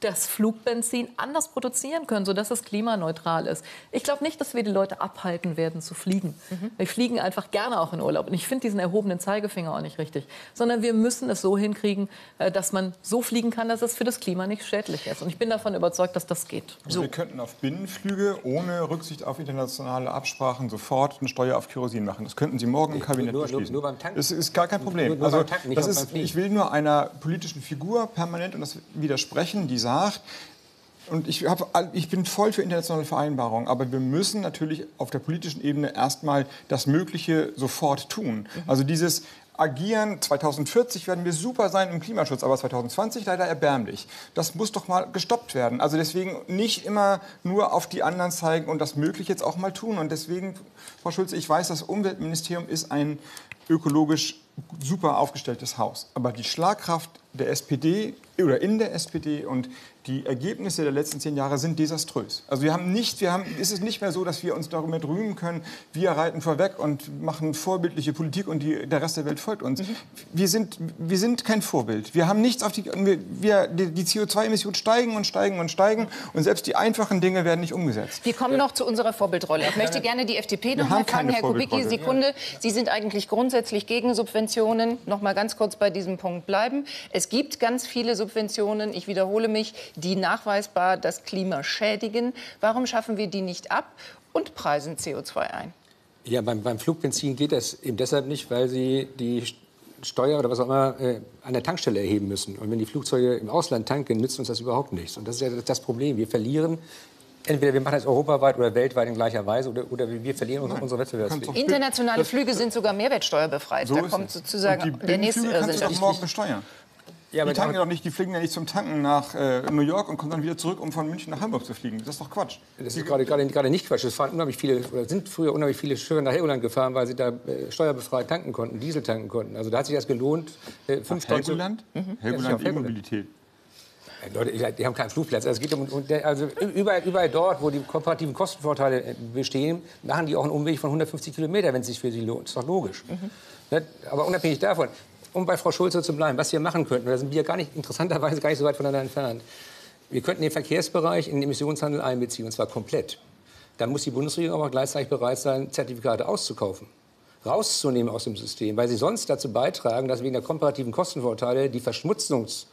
das Flugbenzin anders produzieren können, sodass es klimaneutral ist. Ich glaube nicht, dass wir die Leute abhalten werden zu fliegen. Mhm. Wir fliegen einfach gerne auch in Urlaub. Und ich finde diesen erhobenen Zeigefinger auch nicht richtig. Sondern wir müssen es so hinkriegen, dass man so fliegen kann, dass es für das Klima nicht schädlich ist. Und ich bin davon überzeugt, dass das geht. Also so. Wir könnten auf Binnenflüge ohne Rücksicht auf internationale Absprachen sofort eine Steuer auf Kerosin machen. Das könnten Sie morgen im Kabinett nur, beschließen. Nur, nur beim Tanken. Das ist gar kein Problem. Nur, nur also, Tanken, das ist, ich will nur einer politischen Figur permanent und das widersprechen, die und ich, hab, ich bin voll für internationale Vereinbarungen, aber wir müssen natürlich auf der politischen Ebene erstmal das Mögliche sofort tun. Also dieses Agieren, zweitausendvierzig werden wir super sein im Klimaschutz, aber zweitausendzwanzig leider erbärmlich. Das muss doch mal gestoppt werden. Also deswegen nicht immer nur auf die anderen zeigen und das Mögliche jetzt auch mal tun. Und deswegen, Frau Schulze, ich weiß, das Umweltministerium ist ein ökologisch super aufgestelltes Haus. Aber die Schlagkraft der S P D oder in der S P D und die Ergebnisse der letzten zehn Jahre sind desaströs. Also wir haben nicht, wir haben, ist es nicht mehr so, dass wir uns darüber rühmen können, wir reiten vorweg und machen vorbildliche Politik und die, der Rest der Welt folgt uns. Mhm. Wir sind, wir sind kein Vorbild. Wir haben nichts auf die, wir, die C O zwei Emissionen steigen und steigen und steigen und selbst die einfachen Dinge werden nicht umgesetzt. Wir kommen noch zu unserer Vorbildrolle. Ich möchte gerne die F D P noch mal fragen, Herr Kubicki, Sekunde. Sie sind eigentlich grundsätzlich gegen Subventionen. Subventionen, noch mal ganz kurz bei diesem Punkt bleiben. Es gibt ganz viele Subventionen, ich wiederhole mich, die nachweisbar das Klima schädigen. Warum schaffen wir die nicht ab und preisen C O zwei ein? Ja, beim, beim Flugbenzin geht das eben deshalb nicht, weil sie die Steuer oder was auch immer äh, an der Tankstelle erheben müssen. Und wenn die Flugzeuge im Ausland tanken, nützt uns das überhaupt nichts. Und das ist ja das Problem. Wir verlieren, entweder wir machen das europaweit oder weltweit in gleicher Weise, oder, oder wir verlieren Nein, unsere Wettbewerbsfähigkeit. Internationale das, Flüge sind sogar mehrwertsteuerbefreit. So da kommt sozusagen der nächste Irrsinn. Das morgen besteuern. Ja, die tanken ja doch nicht, die fliegen ja nicht zum Tanken nach äh, New York und kommen dann wieder zurück, um von München nach Hamburg zu fliegen. Das ist doch Quatsch. Das ist gerade, gerade, gerade nicht Quatsch. Es fahren unheimlich viele, oder sind früher unheimlich viele Schiffe nach Helgoland gefahren, weil sie da äh, steuerbefreit tanken konnten, Diesel tanken konnten. Also da hat sich das gelohnt. Äh, fünf Helgoland? Mhm. Helgoland E-Mobilität. Leute, die haben keinen Flugplatz. Also es geht um, also überall, überall dort, wo die komparativen Kostenvorteile bestehen, machen die auch einen Umweg von hundertfünfzig Kilometer, wenn es sich für sie lohnt. Das ist doch logisch. Mhm. Aber unabhängig davon, um bei Frau Schulze zu bleiben, was wir machen könnten, da sind wir gar nicht, interessanterweise gar nicht so weit voneinander entfernt. Wir könnten den Verkehrsbereich in den Emissionshandel einbeziehen, und zwar komplett. Dann muss die Bundesregierung aber gleichzeitig bereit sein, Zertifikate auszukaufen, rauszunehmen aus dem System, weil sie sonst dazu beitragen, dass wegen der komparativen Kostenvorteile die Verschmutzungs-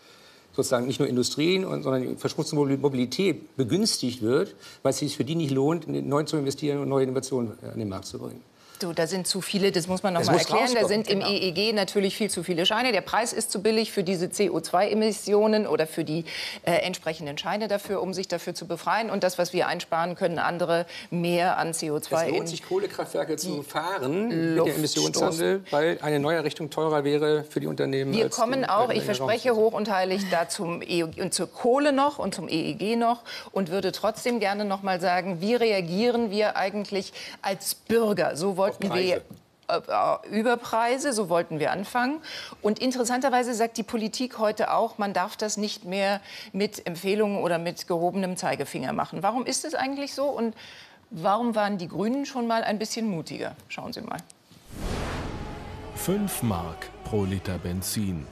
sozusagen nicht nur Industrien, sondern die verschmutzte Mobilität begünstigt wird, weil es sich für die nicht lohnt, neu zu investieren und neue Innovationen an den Markt zu bringen. Du, da sind zu viele, das muss man noch das mal erklären, da sind im genau. E E G natürlich viel zu viele Scheine. Der Preis ist zu billig für diese C O zwei Emissionen oder für die äh, entsprechenden Scheine dafür, um sich dafür zu befreien. Und das, was wir einsparen, können andere mehr an C O zwei. Es lohnt sich, Kohlekraftwerke zu fahren mit dem Emissionshandel, weil eine neue Richtung teurer wäre für die Unternehmen. Wir als kommen auch, ich verspreche hoch und heilig, da zum E U und zur Kohle noch und zum E E G noch und würde trotzdem gerne noch mal sagen, wie reagieren wir eigentlich als Bürger? So wollten wir über Preise, so wollten wir anfangen. Und interessanterweise sagt die Politik heute auch, man darf das nicht mehr mit Empfehlungen oder mit gehobenem Zeigefinger machen. Warum ist es eigentlich so und warum waren die Grünen schon mal ein bisschen mutiger? Schauen Sie mal. fünf Mark pro Liter Benzin.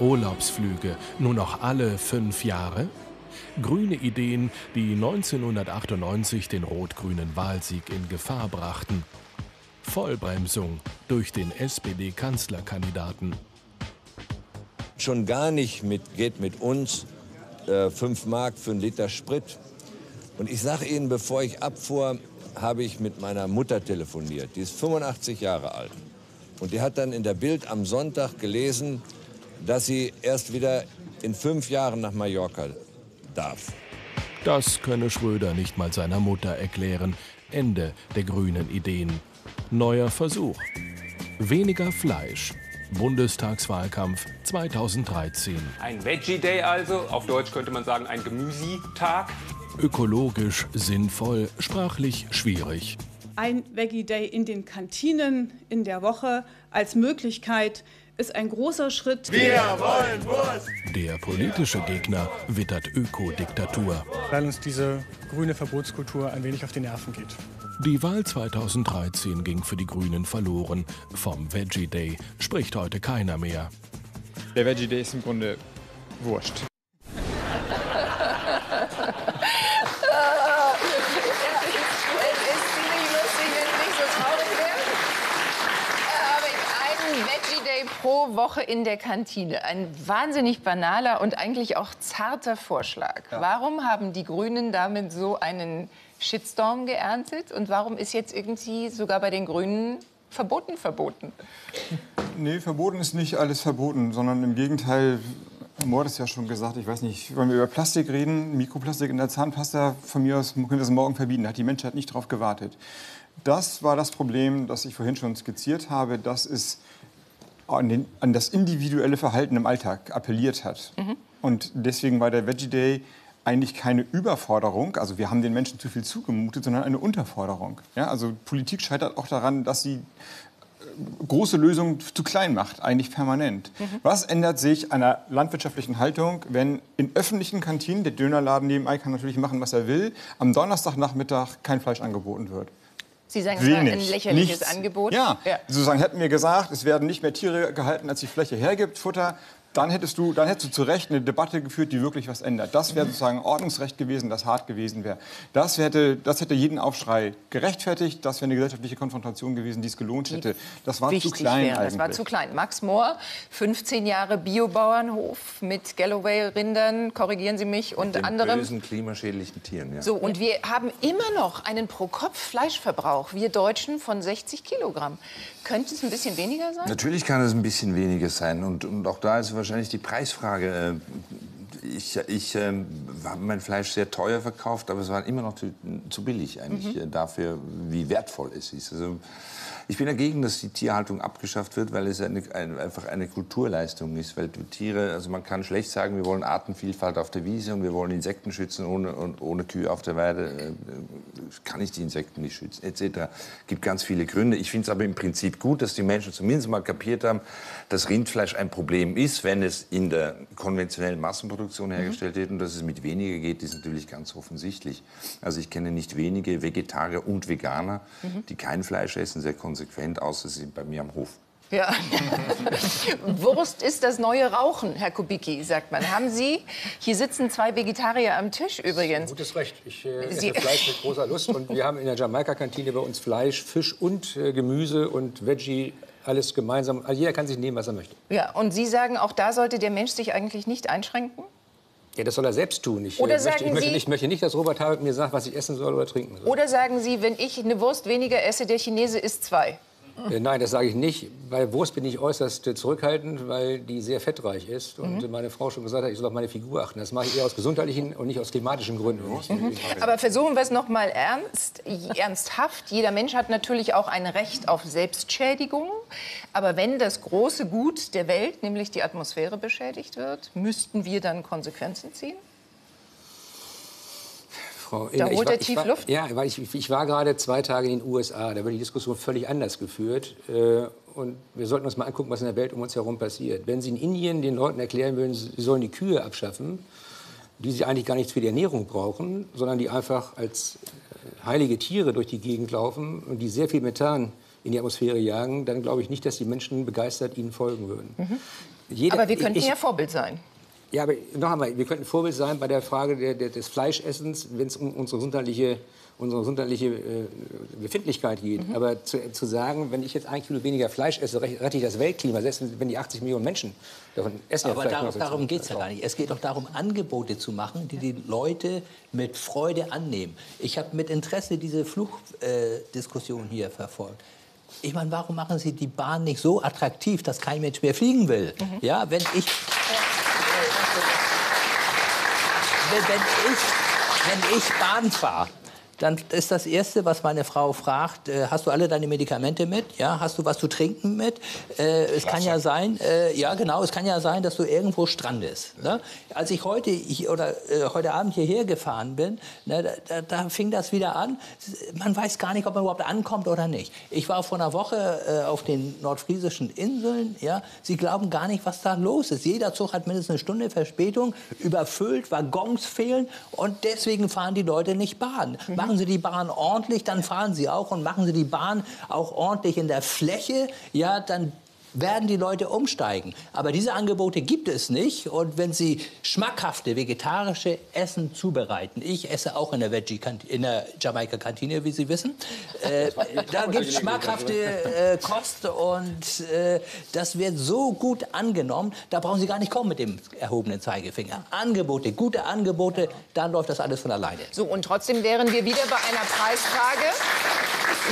Urlaubsflüge nur noch alle fünf Jahre? Grüne Ideen, die neunzehnhundertachtundneunzig den rot-grünen Wahlsieg in Gefahr brachten. Vollbremsung durch den S P D-Kanzlerkandidaten. Schon gar nicht mit, geht mit uns äh, fünf Mark für einen Liter Sprit. Und ich sage Ihnen, bevor ich abfuhr, habe ich mit meiner Mutter telefoniert. Die ist fünfundachtzig Jahre alt. Und die hat dann in der Bild am Sonntag gelesen, dass sie erst wieder in fünf Jahren nach Mallorca darf. Das könne Schröder nicht mal seiner Mutter erklären. Ende der grünen Ideen. Neuer Versuch. Weniger Fleisch. Bundestagswahlkampf zweitausenddreizehn. Ein Veggie Day also, auf Deutsch könnte man sagen ein Gemüsetag. Ökologisch sinnvoll, sprachlich schwierig. Ein Veggie Day in den Kantinen in der Woche als Möglichkeit ist ein großer Schritt. Wir wollen Wurst! Der politische Gegner wittert Ökodiktatur. Weil uns diese grüne Verbotskultur ein wenig auf die Nerven geht. Die Wahl zweitausenddreizehn ging für die Grünen verloren. Vom Veggie Day spricht heute keiner mehr. Der Veggie Day ist im Grunde Wurst. Pro Woche in der Kantine. Ein wahnsinnig banaler und eigentlich auch zarter Vorschlag. Ja. Warum haben die Grünen damit so einen Shitstorm geerntet? Und warum ist jetzt irgendwie sogar bei den Grünen verboten verboten? Nee, verboten ist nicht alles verboten, sondern im Gegenteil, Mord ist ja schon gesagt, ich weiß nicht, wollen wir über Plastik reden, Mikroplastik in der Zahnpasta, von mir aus können wir das morgen verbieten, da hat die Menschheit nicht drauf gewartet. Das war das Problem, das ich vorhin schon skizziert habe, das ist An, den, an das individuelle Verhalten im Alltag appelliert hat. Mhm. Und deswegen war der Veggie Day eigentlich keine Überforderung, also wir haben den Menschen zu viel zugemutet, sondern eine Unterforderung. Ja, also Politik scheitert auch daran, dass sie große Lösungen zu klein macht, eigentlich permanent. Mhm. Was ändert sich an der landwirtschaftlichen Haltung, wenn in öffentlichen Kantinen, der Dönerladen nebenbei kann natürlich machen, was er will, am Donnerstagnachmittag kein Fleisch angeboten wird? Sie sagen, es war ein lächerliches Nichts. Angebot. Ja, ja. Sozusagen hätten wir gesagt, es werden nicht mehr Tiere gehalten, als die Fläche hergibt, Futter. Dann hättest du, dann hättest du zu Recht eine Debatte geführt, die wirklich was ändert. Das wäre sozusagen Ordnungsrecht gewesen, das hart gewesen wäre. Das hätte, das hätte jeden Aufschrei gerechtfertigt. Das wäre eine gesellschaftliche Konfrontation gewesen, die es gelohnt hätte. Das war zu klein wäre. eigentlich. Das war zu klein. Max Moor, fünfzehn Jahre Biobauernhof mit Galloway-Rindern, korrigieren Sie mich, und mit anderen bösen klimaschädlichen Tieren. Ja. So, und wir haben immer noch einen Pro-Kopf-Fleischverbrauch, wir Deutschen, von sechzig Kilogramm. Könnte es ein bisschen weniger sein? Natürlich kann es ein bisschen weniger sein. Und, und auch da ist wahrscheinlich die Preisfrage. Ich, ich äh, habe mein Fleisch sehr teuer verkauft, aber es war immer noch zu, zu billig eigentlich mhm. dafür, wie wertvoll es ist. Also, ich bin dagegen, dass die Tierhaltung abgeschafft wird, weil es eine, ein, einfach eine Kulturleistung ist. Weil die Tiere, also man kann schlecht sagen, wir wollen Artenvielfalt auf der Wiese und wir wollen Insekten schützen ohne, und ohne Kühe auf der Weide. Äh, kann ich die Insekten nicht schützen, et cetera. Es gibt ganz viele Gründe. Ich finde es aber im Prinzip gut, dass die Menschen zumindest mal kapiert haben, dass Rindfleisch ein Problem ist, wenn es in der konventionellen Massenproduktion hergestellt wird. Und dass es mit weniger geht, ist natürlich ganz offensichtlich. Also ich kenne nicht wenige Vegetarier und Veganer, mhm. die kein Fleisch essen, sehr konsequent, außer sie sind bei mir am Hof. Ja. Wurst ist das neue Rauchen, Herr Kubicki, sagt man. Haben Sie, hier sitzen zwei Vegetarier am Tisch übrigens. Gutes Recht. Ich äh, esse Sie Fleisch mit großer Lust. Und wir haben in der Jamaika-Kantine bei uns Fleisch, Fisch und äh, Gemüse und Veggie. Alles gemeinsam. Jeder kann sich nehmen, was er möchte. Ja. Und Sie sagen, auch da sollte der Mensch sich eigentlich nicht einschränken? Ja, das soll er selbst tun. Ich, oder möchte, ich, möchte, ich möchte nicht, dass Robert Habeck mir sagt, was ich essen soll oder trinken soll. Oder sagen Sie, wenn ich eine Wurst weniger esse, der Chinese isst zwei? Äh, nein, das sage ich nicht. Bei Wurst bin ich äußerst äh, zurückhaltend, weil die sehr fettreich ist. Und mhm. meine Frau schon gesagt hat, ich soll auf meine Figur achten. Das mache ich eher aus gesundheitlichen und nicht aus klimatischen Gründen. Mhm. Aber versuchen wir es noch mal ernst, ernsthaft. Jeder Mensch hat natürlich auch ein Recht auf Selbstschädigung. Aber wenn das große Gut der Welt, nämlich die Atmosphäre, beschädigt wird, müssten wir dann Konsequenzen ziehen? Frau Illner, da holt er tief Luft? Ja, weil ich, ich war gerade zwei Tage in den U S A. Da wird die Diskussion völlig anders geführt. Und wir sollten uns mal angucken, was in der Welt um uns herum passiert. Wenn Sie in Indien den Leuten erklären würden, sie sollen die Kühe abschaffen, die sie eigentlich gar nichts für die Ernährung brauchen, sondern die einfach als heilige Tiere durch die Gegend laufen und die sehr viel Methan in die Atmosphäre jagen, dann glaube ich nicht, dass die Menschen begeistert ihnen folgen würden. Mhm. Jeder, aber wir könnten ich, ja Vorbild sein. Ja, aber noch einmal, wir könnten Vorbild sein bei der Frage der, der, des Fleischessens, wenn es um unsere gesundheitliche, unsere gesundheitliche äh, Befindlichkeit geht. Mhm. Aber zu, zu sagen, wenn ich jetzt ein Kilo weniger Fleisch esse, rette ich das Weltklima, selbst wenn die achtzig Millionen Menschen davon essen. Aber ja, darum, darum geht es ja gar nicht. Es geht doch darum, Angebote zu machen, die die Leute mit Freude annehmen. Ich habe mit Interesse diese Flugdiskussion äh, hier verfolgt. Ich meine, warum machen Sie die Bahn nicht so attraktiv, dass kein Mensch mehr fliegen will? Mhm. Ja, wenn ich... Wenn ich, wenn ich Bahn fahre, dann ist das Erste, was meine Frau fragt, äh, hast du alle deine Medikamente mit? Ja, hast du was zu trinken mit? Äh, es kann ja sein, äh, ja genau, es kann ja sein, dass du irgendwo strandest. Ne? Als ich heute ich, oder äh, heute Abend hierher gefahren bin, ne, da, da fing das wieder an. Man weiß gar nicht, ob man überhaupt ankommt oder nicht. Ich war vor einer Woche äh, auf den nordfriesischen Inseln. Ja, Sie glauben gar nicht, was da los ist. Jeder Zug hat mindestens eine Stunde Verspätung, überfüllt, Waggons fehlen und deswegen fahren die Leute nicht Bahn. Mhm. Machen Sie die Bahn ordentlich, dann fahren Sie auch. Und machen Sie die Bahn auch ordentlich in der Fläche, ja, dann werden die Leute umsteigen. Aber diese Angebote gibt es nicht. Und wenn Sie schmackhafte vegetarische Essen zubereiten, ich esse auch in der, der Jamaika-Kantine, wie Sie wissen, äh, da gibt es schmackhafte äh, Kost und äh, das wird so gut angenommen, da brauchen Sie gar nicht kommen mit dem erhobenen Zeigefinger. Angebote, gute Angebote, dann läuft das alles von alleine. So, und trotzdem wären wir wieder bei einer Preisfrage.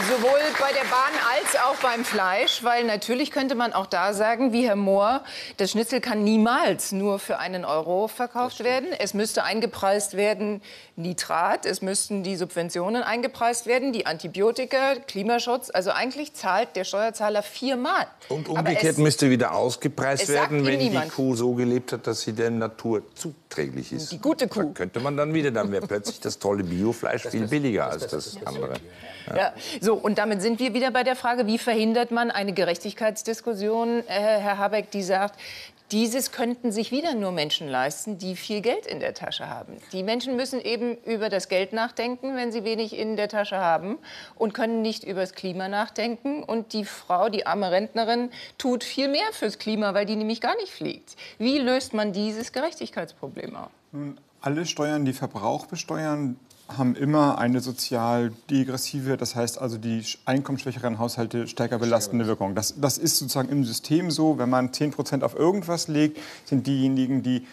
Sowohl bei der Bahn als auch beim Fleisch, weil natürlich könnte man auch da sagen, wie Herr Mohr, das Schnitzel kann niemals nur für einen Euro verkauft werden. Es müsste eingepreist werden Nitrat, es müssten die Subventionen eingepreist werden, die Antibiotika, Klimaschutz. Also eigentlich zahlt der Steuerzahler viermal. Und umgekehrt müsste wieder ausgepreist werden, wenn die Kuh so gelebt hat, dass sie der Natur zuträglich ist. Die gute Kuh. Da könnte man dann wieder, dann wäre plötzlich das tolle Biofleisch viel billiger als das andere. Ja. So, und damit sind wir wieder bei der Frage, wie verhindert man eine Gerechtigkeitsdiskussion, äh, Herr Habeck, die sagt, Dieses könnten sich wieder nur Menschen leisten, die viel Geld in der Tasche haben. Die Menschen müssen eben über das Geld nachdenken, wenn sie wenig in der Tasche haben, und können nicht über das Klima nachdenken. Und die Frau, die arme Rentnerin, tut viel mehr fürs Klima, weil die nämlich gar nicht fliegt. Wie löst man dieses Gerechtigkeitsproblem auf? Nun, alle Steuern, die Verbrauch besteuern, haben immer eine sozial degressive, das heißt also die einkommensschwächeren Haushalte stärker belastende Wirkung. Das, das ist sozusagen im System so, wenn man zehn Prozent auf irgendwas legt, sind diejenigen, die,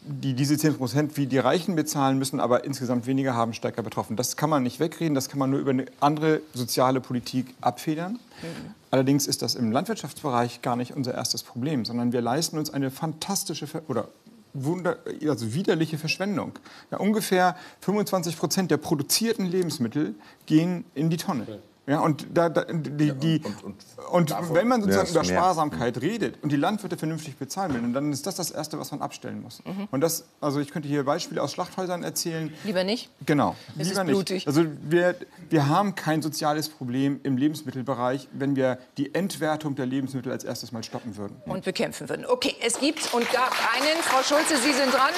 die diese zehn Prozent wie die Reichen bezahlen müssen, aber insgesamt weniger haben, stärker betroffen. Das kann man nicht wegreden, das kann man nur über eine andere soziale Politik abfedern. Mhm. Allerdings ist das im Landwirtschaftsbereich gar nicht unser erstes Problem, sondern wir leisten uns eine fantastische Ver- oder Wunder, also widerliche Verschwendung. Ja, ungefähr fünfundzwanzig Prozent der produzierten Lebensmittel gehen in die Tonne. Ja, und da, da, die, die, ja, und, und, und, und wenn man sozusagen über Sparsamkeit mehr. redet und die Landwirte vernünftig bezahlen will, dann ist das das Erste, was man abstellen muss. Mhm. Und das, also ich könnte hier Beispiele aus Schlachthäusern erzählen. Lieber nicht? Genau. Es lieber ist blutig. Nicht. Also wir, wir haben kein soziales Problem im Lebensmittelbereich, wenn wir die Entwertung der Lebensmittel als erstes mal stoppen würden. Und bekämpfen würden. Okay, es gibt und gab einen, Frau Schulze, Sie sind dran,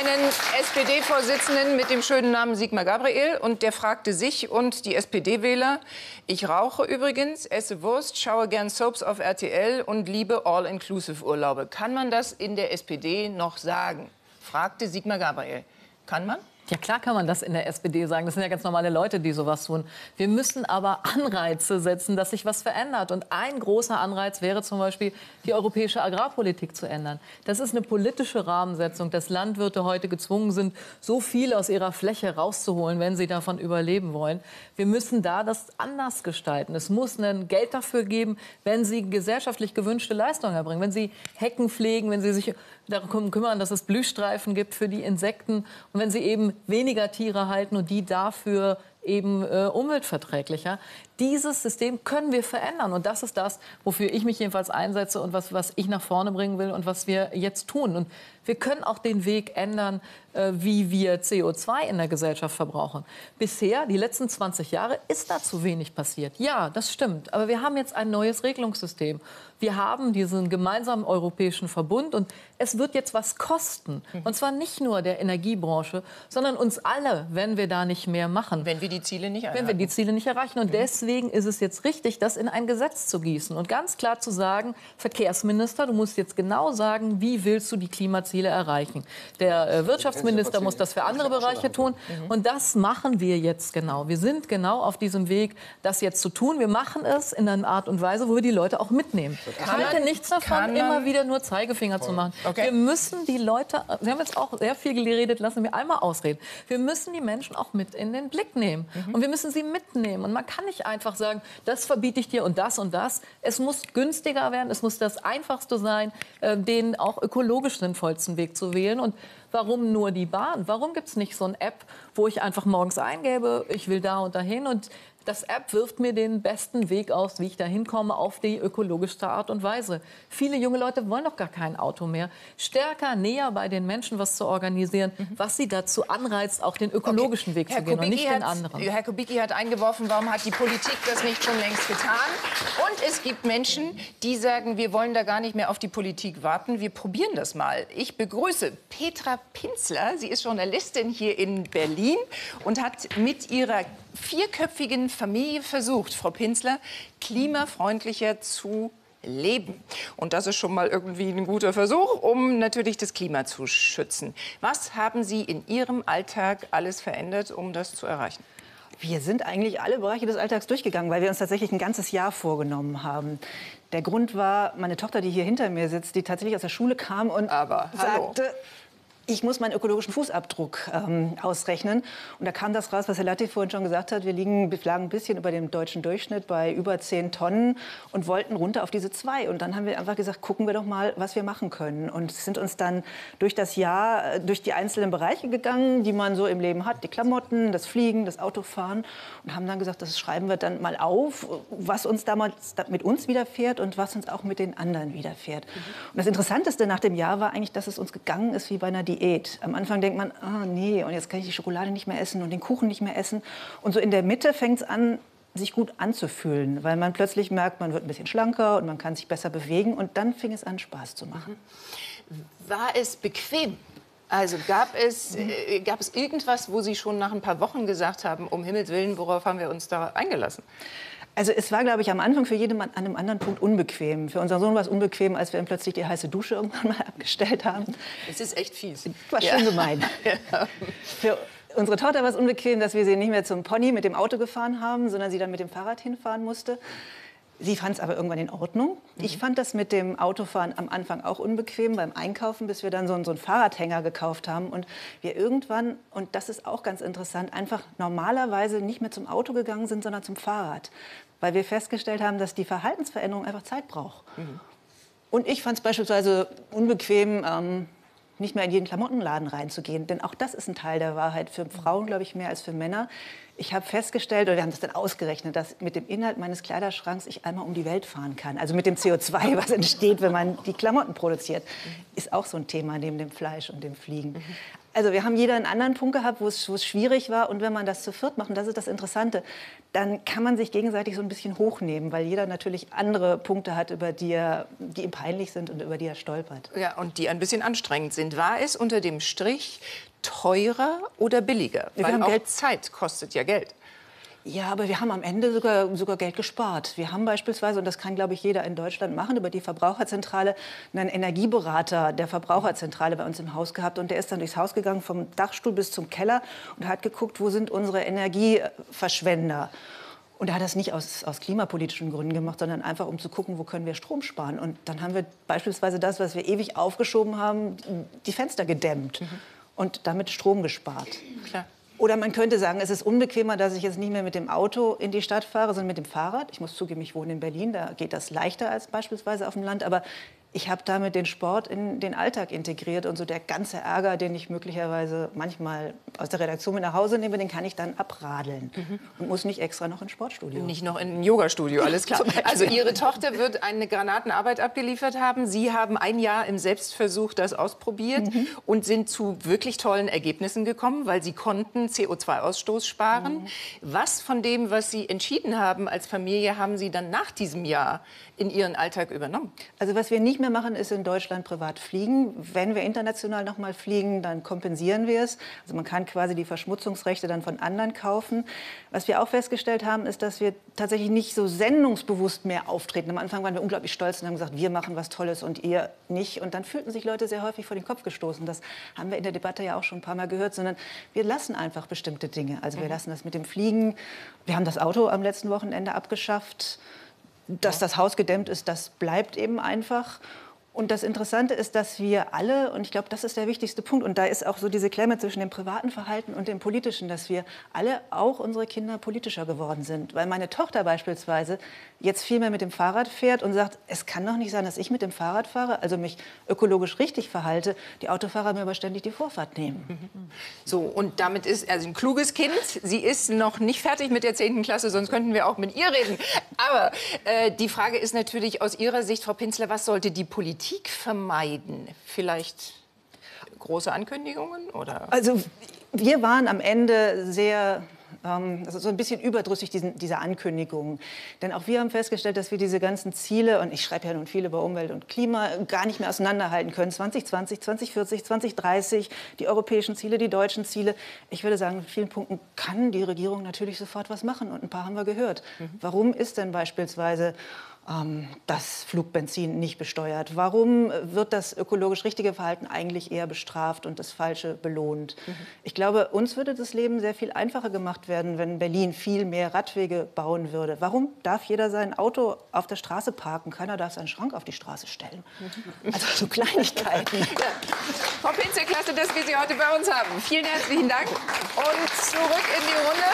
einen S P D-Vorsitzenden mit dem schönen Namen Sigmar Gabriel. Und der fragte sich und die S P D-Wähler, ich rauche übrigens, esse Wurst, schaue gern Soaps auf R T L und liebe All-Inclusive-Urlaube. Kann man das in der S P D noch sagen? Fragte Sigmar Gabriel. Kann man? Ja, klar kann man das in der S P D sagen. Das sind ja ganz normale Leute, die sowas tun. Wir müssen aber Anreize setzen, dass sich was verändert. Und ein großer Anreiz wäre zum Beispiel, die europäische Agrarpolitik zu ändern. Das ist eine politische Rahmensetzung, dass Landwirte heute gezwungen sind, so viel aus ihrer Fläche rauszuholen, wenn sie davon überleben wollen. Wir müssen da das anders gestalten. Es muss ein Geld dafür geben, wenn sie gesellschaftlich gewünschte Leistungen erbringen. Wenn sie Hecken pflegen, wenn sie sich darum kümmern, dass es Blühstreifen gibt für die Insekten. Und wenn sie eben weniger Tiere halten und die dafür eben äh, umweltverträglicher. Dieses System können wir verändern. Und das ist das, wofür ich mich jedenfalls einsetze und was, was ich nach vorne bringen will und was wir jetzt tun. Und wir können auch den Weg ändern, äh, wie wir C O zwei in der Gesellschaft verbrauchen. Bisher, die letzten zwanzig Jahre, ist da zu wenig passiert. Ja, das stimmt. Aber wir haben jetzt ein neues Regelungssystem. Wir haben diesen gemeinsamen europäischen Verbund und es wird jetzt was kosten. Und zwar nicht nur der Energiebranche, sondern uns alle, wenn wir da nicht mehr machen. Wenn wir die Ziele nicht erreichen. Wenn wir die Ziele nicht erreichen. Und deswegen ist es jetzt richtig, das in ein Gesetz zu gießen und ganz klar zu sagen, Verkehrsminister, du musst jetzt genau sagen, wie willst du die Klimaziele erreichen. Der äh, Wirtschaftsminister muss das für andere Bereiche tun. Und das machen wir jetzt genau. Wir sind genau auf diesem Weg, das jetzt zu tun. Wir machen es in einer Art und Weise, wo wir die Leute auch mitnehmen. Ich halte nichts davon, immer wieder nur Zeigefinger voll. zu machen. Okay. Wir müssen die Leute, Sie haben jetzt auch sehr viel geredet, lassen wir einmal ausreden. Wir müssen die Menschen auch mit in den Blick nehmen. Mhm. Und wir müssen sie mitnehmen. Und man kann nicht einfach sagen, das verbiete ich dir und das und das. Es muss günstiger werden, es muss das Einfachste sein, den auch ökologisch sinnvollsten Weg zu wählen. Und warum nur die Bahn? Warum gibt es nicht so eine App, wo ich einfach morgens eingebe, ich will da und dahin, und das App wirft mir den besten Weg aus, wie ich da hinkomme, auf die ökologischste Art und Weise. Viele junge Leute wollen doch gar kein Auto mehr. Stärker, näher bei den Menschen was zu organisieren, mhm. was sie dazu anreizt, auch den ökologischen okay. Weg Herr zu gehen Kubicki und nicht den anderen. Herr Kubicki hat eingeworfen, warum hat die Politik das nicht schon längst getan? Und es gibt Menschen, die sagen, wir wollen da gar nicht mehr auf die Politik warten, wir probieren das mal. Ich begrüße Petra Pinzler, sie ist Journalistin hier in Berlin und hat mit ihrer vierköpfigen Familie versucht, Frau Pinzler, klimafreundlicher zu leben. Und das ist schon mal irgendwie ein guter Versuch, um natürlich das Klima zu schützen. Was haben Sie in Ihrem Alltag alles verändert, um das zu erreichen? Wir sind eigentlich alle Bereiche des Alltags durchgegangen, weil wir uns tatsächlich ein ganzes Jahr vorgenommen haben. Der Grund war, meine Tochter, die hier hinter mir sitzt, die tatsächlich aus der Schule kam und Aber, sagte... Hallo. Ich muss meinen ökologischen Fußabdruck ähm, ausrechnen. Und da kam das raus, was Herr Latif vorhin schon gesagt hat. Wir liegen lagen ein bisschen über dem deutschen Durchschnitt bei über zehn Tonnen und wollten runter auf diese zwei. Und dann haben wir einfach gesagt, gucken wir doch mal, was wir machen können. Und sind uns dann durch das Jahr, durch die einzelnen Bereiche gegangen, die man so im Leben hat. Die Klamotten, das Fliegen, das Autofahren. Und haben dann gesagt, das schreiben wir dann mal auf, was uns damals mit uns widerfährt und was uns auch mit den anderen widerfährt. Und das Interessanteste nach dem Jahr war eigentlich, dass es uns gegangen ist wie bei einer Diät. Am Anfang denkt man, ah nee, und jetzt kann ich die Schokolade nicht mehr essen und den Kuchen nicht mehr essen. Und so in der Mitte fängt es an, sich gut anzufühlen, weil man plötzlich merkt, man wird ein bisschen schlanker und man kann sich besser bewegen. Und dann fing es an, Spaß zu machen. War es bequem? Also gab es, äh, gab es irgendwas, wo Sie schon nach ein paar Wochen gesagt haben, um Himmels Willen, worauf haben wir uns da eingelassen? Also es war, glaube ich, am Anfang für jeden Mann an einem anderen Punkt unbequem. Für unseren Sohn war es unbequem, als wir ihm plötzlich die heiße Dusche irgendwann mal abgestellt haben. Es ist echt fies. War schön gemein. Ja. Für unsere Tochter war es unbequem, dass wir sie nicht mehr zum Pony mit dem Auto gefahren haben, sondern sie dann mit dem Fahrrad hinfahren musste. Sie fand es aber irgendwann in Ordnung. Mhm. Ich fand das mit dem Autofahren am Anfang auch unbequem beim Einkaufen, bis wir dann so einen, so einen Fahrradhänger gekauft haben. Und wir irgendwann, und das ist auch ganz interessant, einfach normalerweise nicht mehr zum Auto gegangen sind, sondern zum Fahrrad. Weil wir festgestellt haben, dass die Verhaltensveränderung einfach Zeit braucht. Mhm. Und ich fand es beispielsweise unbequem, ähm, nicht mehr in jeden Klamottenladen reinzugehen. Denn auch das ist ein Teil der Wahrheit. Für Frauen, glaube ich, mehr als für Männer. Ich habe festgestellt, oder wir haben das dann ausgerechnet, dass mit dem Inhalt meines Kleiderschranks ich einmal um die Welt fahren kann. Also mit dem C O zwei, was entsteht, wenn man die Klamotten produziert. Ist auch so ein Thema neben dem Fleisch und dem Fliegen. Mhm. Also wir haben jeder einen anderen Punkt gehabt, wo es, wo es schwierig war. Und wenn man das zu viert macht, und das ist das Interessante, dann kann man sich gegenseitig so ein bisschen hochnehmen, weil jeder natürlich andere Punkte hat, über die, er, die ihm peinlich sind und über die er stolpert. Ja, und die ein bisschen anstrengend sind. War es unter dem Strich teurer oder billiger? Wir weil auch Geld, Zeit kostet ja Geld. Ja, aber wir haben am Ende sogar, sogar Geld gespart. Wir haben beispielsweise, und das kann, glaube ich, jeder in Deutschland machen, über die Verbraucherzentrale einen Energieberater der Verbraucherzentrale bei uns im Haus gehabt. Und der ist dann durchs Haus gegangen, vom Dachstuhl bis zum Keller und hat geguckt, wo sind unsere Energieverschwender. Und er hat das nicht aus, aus klimapolitischen Gründen gemacht, sondern einfach, um zu gucken, wo können wir Strom sparen. Und dann haben wir beispielsweise das, was wir ewig aufgeschoben haben, die Fenster gedämmt. Mhm. Und damit Strom gespart. Klar. Oder man könnte sagen, es ist unbequemer, dass ich jetzt nicht mehr mit dem Auto in die Stadt fahre, sondern mit dem Fahrrad. Ich muss zugeben, ich wohne in Berlin, da geht das leichter als beispielsweise auf dem Land. Aber ich habe damit den Sport in den Alltag integriert. Und so der ganze Ärger, den ich möglicherweise manchmal aus der Redaktion mit nach Hause nehme, den kann ich dann abradeln. Mhm. Und muss nicht extra noch ins Sportstudio. Nicht noch in ein Yoga-Studio, alles klar. Also Ihre Tochter wird eine Granatenarbeit abgeliefert haben. Sie haben ein Jahr im Selbstversuch das ausprobiert mhm. und sind zu wirklich tollen Ergebnissen gekommen, weil Sie konnten C O zwei Ausstoß sparen. Mhm. Was von dem, was Sie entschieden haben als Familie, haben Sie dann nach diesem Jahr in Ihren Alltag übernommen? Also was wir nicht mehr machen, ist in Deutschland privat fliegen. Wenn wir international noch mal fliegen, dann kompensieren wir es. Also man kann quasi die Verschmutzungsrechte dann von anderen kaufen. Was wir auch festgestellt haben, ist, dass wir tatsächlich nicht so sendungsbewusst mehr auftreten. Am Anfang waren wir unglaublich stolz und haben gesagt, wir machen was Tolles und ihr nicht. Und dann fühlten sich Leute sehr häufig vor den Kopf gestoßen. Das haben wir in der Debatte ja auch schon ein paar Mal gehört. Sondern wir lassen einfach bestimmte Dinge. Also wir lassen das mit dem Fliegen. Wir haben das Auto am letzten Wochenende abgeschafft. Dass das Haus gedämmt ist, das bleibt eben einfach. Und das Interessante ist, dass wir alle, und ich glaube, das ist der wichtigste Punkt, und da ist auch so diese Klemme zwischen dem privaten Verhalten und dem politischen, dass wir alle, auch unsere Kinder, politischer geworden sind. Weil meine Tochter beispielsweise jetzt viel mehr mit dem Fahrrad fährt und sagt, es kann doch nicht sein, dass ich mit dem Fahrrad fahre, also mich ökologisch richtig verhalte, die Autofahrer mir aber ständig die Vorfahrt nehmen. So, und damit ist also ein kluges Kind. Sie ist noch nicht fertig mit der zehnten Klasse, sonst könnten wir auch mit ihr reden. Aber äh, die Frage ist natürlich aus Ihrer Sicht, Frau Pinzler, was sollte die Politik vermeiden? Vielleicht große Ankündigungen? Oder? Also wir waren am Ende sehr, ähm, also so ein bisschen überdrüssig diesen, dieser Ankündigungen. Denn auch wir haben festgestellt, dass wir diese ganzen Ziele, und ich schreibe ja nun viel über Umwelt und Klima, gar nicht mehr auseinanderhalten können. zwanzig zwanzig, zwanzig vierzig, zwanzig dreißig, die europäischen Ziele, die deutschen Ziele. Ich würde sagen, in vielen Punkten kann die Regierung natürlich sofort was machen. Und ein paar haben wir gehört. Mhm. Warum ist denn beispielsweise das Flugbenzin nicht besteuert? Warum wird das ökologisch richtige Verhalten eigentlich eher bestraft und das Falsche belohnt? Mhm. Ich glaube, uns würde das Leben sehr viel einfacher gemacht werden, wenn Berlin viel mehr Radwege bauen würde. Warum darf jeder sein Auto auf der Straße parken? Keiner darf seinen Schrank auf die Straße stellen. Mhm. Also so Kleinigkeiten. Ja. Frau Pinzler, klasse, dass wir Sie heute bei uns haben. Vielen herzlichen Dank. Und zurück in die Runde.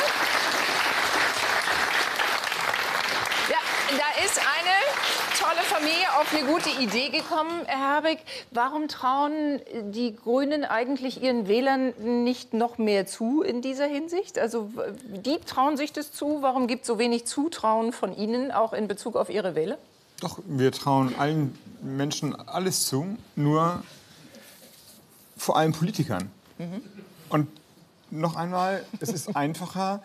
Da ist eine tolle Familie auf eine gute Idee gekommen, Herr Habeck. Warum trauen die Grünen eigentlich ihren Wählern nicht noch mehr zu in dieser Hinsicht? Also die trauen sich das zu. Warum gibt es so wenig Zutrauen von Ihnen, auch in Bezug auf Ihre Wähler? Doch, wir trauen allen Menschen alles zu, nur vor allem Politikern. Mhm. Und noch einmal, es ist einfacher,